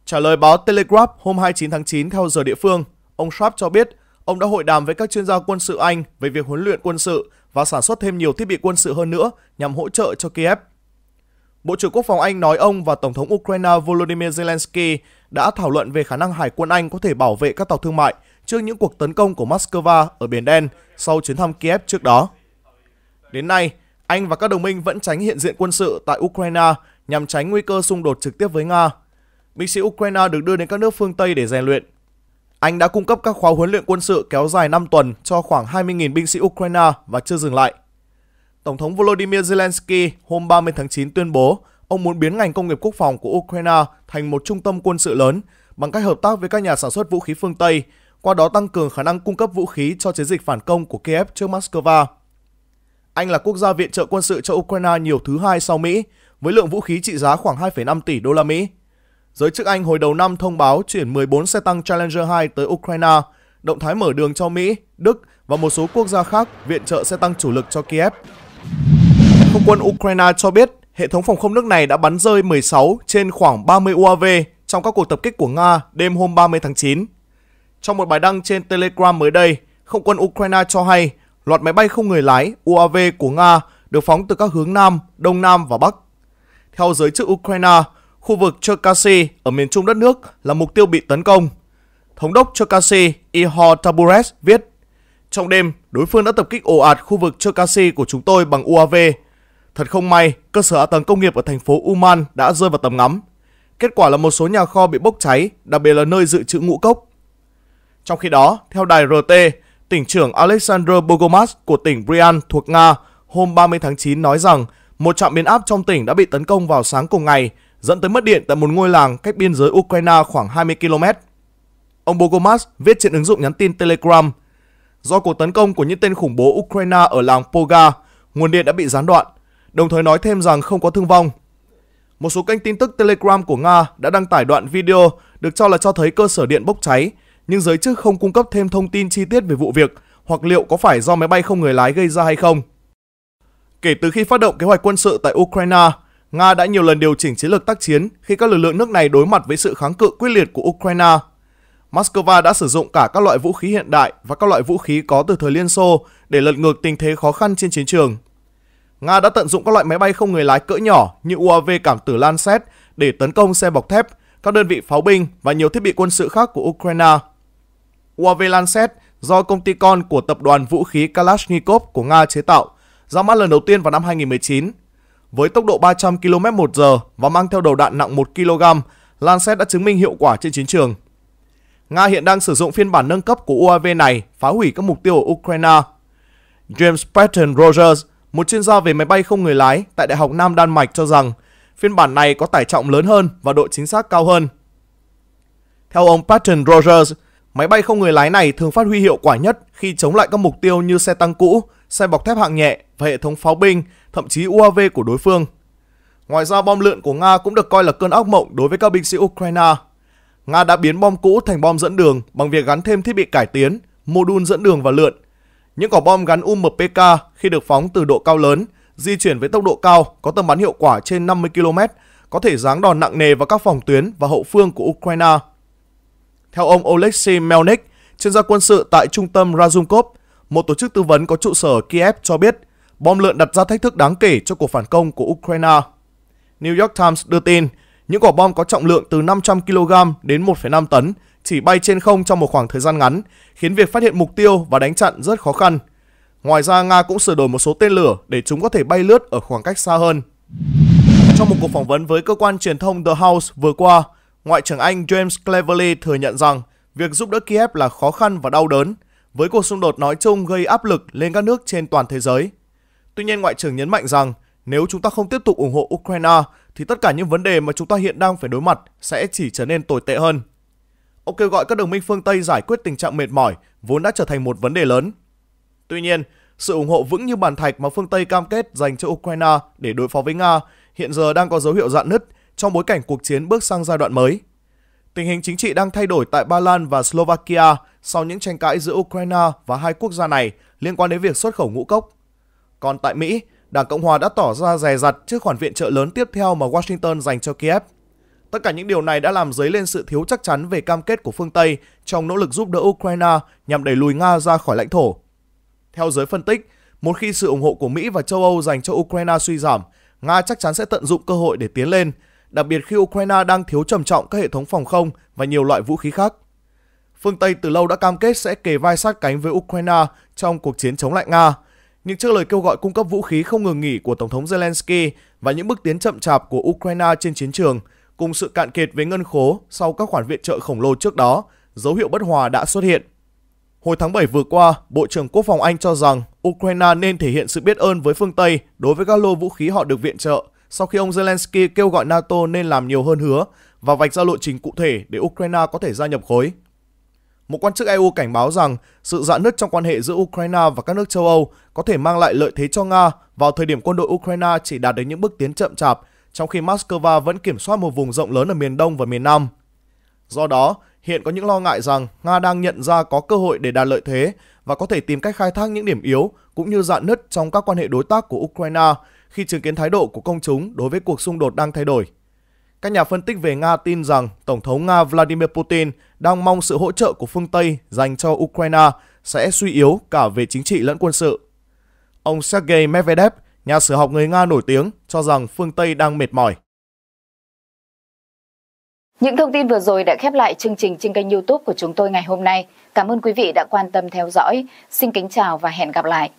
Trả lời báo Telegraph hôm hai mươi chín tháng chín theo giờ địa phương, ông Shapps cho biết ông đã hội đàm với các chuyên gia quân sự Anh về việc huấn luyện quân sự và sản xuất thêm nhiều thiết bị quân sự hơn nữa nhằm hỗ trợ cho Kiev. Bộ trưởng Quốc phòng Anh nói ông và Tổng thống Ukraine Volodymyr Zelensky đã thảo luận về khả năng Hải quân Anh có thể bảo vệ các tàu thương mại trước những cuộc tấn công của Moscow ở Biển Đen sau chuyến thăm Kiev trước đó. Đến nay, Anh và các đồng minh vẫn tránh hiện diện quân sự tại Ukraine nhằm tránh nguy cơ xung đột trực tiếp với Nga. Binh sĩ Ukraine được đưa đến các nước phương Tây để rèn luyện. Anh đã cung cấp các khóa huấn luyện quân sự kéo dài năm tuần cho khoảng hai mươi nghìn binh sĩ Ukraine và chưa dừng lại. Tổng thống Volodymyr Zelensky hôm ba mươi tháng chín tuyên bố ông muốn biến ngành công nghiệp quốc phòng của Ukraine thành một trung tâm quân sự lớn bằng cách hợp tác với các nhà sản xuất vũ khí phương Tây, qua đó tăng cường khả năng cung cấp vũ khí cho chiến dịch phản công của Kiev trước Moscow. Anh là quốc gia viện trợ quân sự cho Ukraine nhiều thứ hai sau Mỹ, với lượng vũ khí trị giá khoảng hai phẩy năm tỷ đô la Mỹ. Giới chức Anh hồi đầu năm thông báo chuyển mười bốn xe tăng Challenger hai tới Ukraine, động thái mở đường cho Mỹ, Đức và một số quốc gia khác viện trợ xe tăng chủ lực cho Kiev. Không quân Ukraine cho biết hệ thống phòng không nước này đã bắn rơi mười sáu trên khoảng ba mươi u a vê trong các cuộc tập kích của Nga đêm hôm ba mươi tháng chín. Trong một bài đăng trên Telegram mới đây, không quân Ukraine cho hay loạt máy bay không người lái u a vê của Nga được phóng từ các hướng Nam, Đông Nam và Bắc. Theo giới chức Ukraine, khu vực Cherkasy ở miền trung đất nước là mục tiêu bị tấn công. Thống đốc Cherkasy Ihor Taburets viết, trong đêm, đối phương đã tập kích ồ ạt khu vực Cherkasy của chúng tôi bằng u a vê. Thật không may, cơ sở hạ tầng công nghiệp ở thành phố Uman đã rơi vào tầm ngắm. Kết quả là một số nhà kho bị bốc cháy, đặc biệt là nơi dự trữ ngũ cốc. Trong khi đó, theo đài rờ tê, tỉnh trưởng Alexander Bogomaz của tỉnh Bryansk thuộc Nga hôm ba mươi tháng chín nói rằng một trạm biến áp trong tỉnh đã bị tấn công vào sáng cùng ngày, dẫn tới mất điện tại một ngôi làng cách biên giới Ukraine khoảng hai mươi ki lô mét. Ông Bogomaz viết trên ứng dụng nhắn tin Telegram, do cuộc tấn công của những tên khủng bố Ukraine ở làng Poga, nguồn điện đã bị gián đoạn, đồng thời nói thêm rằng không có thương vong. Một số kênh tin tức Telegram của Nga đã đăng tải đoạn video được cho là cho thấy cơ sở điện bốc cháy, nhưng giới chức không cung cấp thêm thông tin chi tiết về vụ việc hoặc liệu có phải do máy bay không người lái gây ra hay không. Kể từ khi phát động kế hoạch quân sự tại Ukraine, Nga đã nhiều lần điều chỉnh chiến lược tác chiến khi các lực lượng nước này đối mặt với sự kháng cự quyết liệt của Ukraine. Moscow đã sử dụng cả các loại vũ khí hiện đại và các loại vũ khí có từ thời Liên Xô để lật ngược tình thế khó khăn trên chiến trường. Nga đã tận dụng các loại máy bay không người lái cỡ nhỏ như u a vê cảm tử Lancet để tấn công xe bọc thép, các đơn vị pháo binh và nhiều thiết bị quân sự khác của Ukraine. u a vê Lancet do công ty con của tập đoàn vũ khí Kalashnikov của Nga chế tạo, ra mắt lần đầu tiên vào năm hai nghìn không trăm mười chín. Với tốc độ ba trăm ki lô mét trên giờ và mang theo đầu đạn nặng một ki lô gam, Lancet đã chứng minh hiệu quả trên chiến trường. Nga hiện đang sử dụng phiên bản nâng cấp của u a vê này phá hủy các mục tiêu ở Ukraine. James Patton Rogers, một chuyên gia về máy bay không người lái tại Đại học Nam Đan Mạch cho rằng phiên bản này có tải trọng lớn hơn và độ chính xác cao hơn. Theo ông Patton Rogers, máy bay không người lái này thường phát huy hiệu quả nhất khi chống lại các mục tiêu như xe tăng cũ, xe bọc thép hạng nhẹ và hệ thống pháo binh, thậm chí u a vê của đối phương. Ngoài ra, bom lượn của Nga cũng được coi là cơn ác mộng đối với các binh sĩ Ukraine. Nga đã biến bom cũ thành bom dẫn đường bằng việc gắn thêm thiết bị cải tiến, mô đun dẫn đường và lượn. Những quả bom gắn u em pê ca khi được phóng từ độ cao lớn, di chuyển với tốc độ cao, có tầm bắn hiệu quả trên năm mươi ki lô mét, có thể giáng đòn nặng nề vào các phòng tuyến và hậu phương của Ukraine. Theo ông Oleksiy Melnik, chuyên gia quân sự tại trung tâm Razumkov, một tổ chức tư vấn có trụ sở ở Kiev cho biết, bom lượn đặt ra thách thức đáng kể cho cuộc phản công của Ukraine. New York Times đưa tin, những quả bom có trọng lượng từ năm trăm ki lô gam đến một phẩy năm tấn chỉ bay trên không trong một khoảng thời gian ngắn, khiến việc phát hiện mục tiêu và đánh chặn rất khó khăn. Ngoài ra, Nga cũng sửa đổi một số tên lửa để chúng có thể bay lướt ở khoảng cách xa hơn. Trong một cuộc phỏng vấn với cơ quan truyền thông The House vừa qua, Ngoại trưởng Anh James Cleverly thừa nhận rằng việc giúp đỡ Kiev là khó khăn và đau đớn, với cuộc xung đột nói chung gây áp lực lên các nước trên toàn thế giới. Tuy nhiên, Ngoại trưởng nhấn mạnh rằng nếu chúng ta không tiếp tục ủng hộ Ukraine, thì tất cả những vấn đề mà chúng ta hiện đang phải đối mặt sẽ chỉ trở nên tồi tệ hơn. Ông kêu gọi các đồng minh phương Tây giải quyết tình trạng mệt mỏi vốn đã trở thành một vấn đề lớn. Tuy nhiên, sự ủng hộ vững như bàn thạch mà phương Tây cam kết dành cho Ukraine để đối phó với Nga hiện giờ đang có dấu hiệu rạn nứt trong bối cảnh cuộc chiến bước sang giai đoạn mới. Tình hình chính trị đang thay đổi tại Ba Lan và Slovakia sau những tranh cãi giữa Ukraine và hai quốc gia này liên quan đến việc xuất khẩu ngũ cốc. Còn tại Mỹ, Đảng Cộng Hòa đã tỏ ra dè dặt trước khoản viện trợ lớn tiếp theo mà Washington dành cho Kiev. Tất cả những điều này đã làm dấy lên sự thiếu chắc chắn về cam kết của phương Tây trong nỗ lực giúp đỡ Ukraine nhằm đẩy lùi Nga ra khỏi lãnh thổ. Theo giới phân tích, một khi sự ủng hộ của Mỹ và châu Âu dành cho Ukraine suy giảm, Nga chắc chắn sẽ tận dụng cơ hội để tiến lên, đặc biệt khi Ukraine đang thiếu trầm trọng các hệ thống phòng không và nhiều loại vũ khí khác. Phương Tây từ lâu đã cam kết sẽ kề vai sát cánh với Ukraine trong cuộc chiến chống lại Nga, nhưng trước lời kêu gọi cung cấp vũ khí không ngừng nghỉ của Tổng thống Zelensky và những bước tiến chậm chạp của Ukraine trên chiến trường, cùng sự cạn kiệt về ngân khố sau các khoản viện trợ khổng lồ trước đó, dấu hiệu bất hòa đã xuất hiện. Hồi tháng bảy vừa qua, Bộ trưởng Quốc phòng Anh cho rằng Ukraine nên thể hiện sự biết ơn với phương Tây đối với các lô vũ khí họ được viện trợ, sau khi ông Zelensky kêu gọi NATO nên làm nhiều hơn hứa và vạch ra lộ trình cụ thể để Ukraine có thể gia nhập khối. Một quan chức e u cảnh báo rằng sự rạn nứt trong quan hệ giữa Ukraine và các nước châu Âu có thể mang lại lợi thế cho Nga vào thời điểm quân đội Ukraine chỉ đạt đến những bước tiến chậm chạp, trong khi Moscow vẫn kiểm soát một vùng rộng lớn ở miền Đông và miền Nam. Do đó, hiện có những lo ngại rằng Nga đang nhận ra có cơ hội để đạt lợi thế và có thể tìm cách khai thác những điểm yếu cũng như rạn nứt trong các quan hệ đối tác của Ukraine khi chứng kiến thái độ của công chúng đối với cuộc xung đột đang thay đổi. Các nhà phân tích về Nga tin rằng Tổng thống Nga Vladimir Putin đang mong sự hỗ trợ của phương Tây dành cho Ukraine sẽ suy yếu cả về chính trị lẫn quân sự. Ông Sergei Medvedev, nhà sử học người Nga nổi tiếng, cho rằng phương Tây đang mệt mỏi. Những thông tin vừa rồi đã khép lại chương trình trên kênh YouTube của chúng tôi ngày hôm nay. Cảm ơn quý vị đã quan tâm theo dõi. Xin kính chào và hẹn gặp lại!